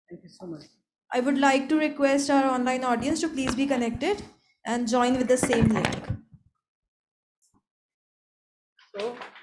Thank you so much. I would like to request our online audience to please be connected and join with the same link. So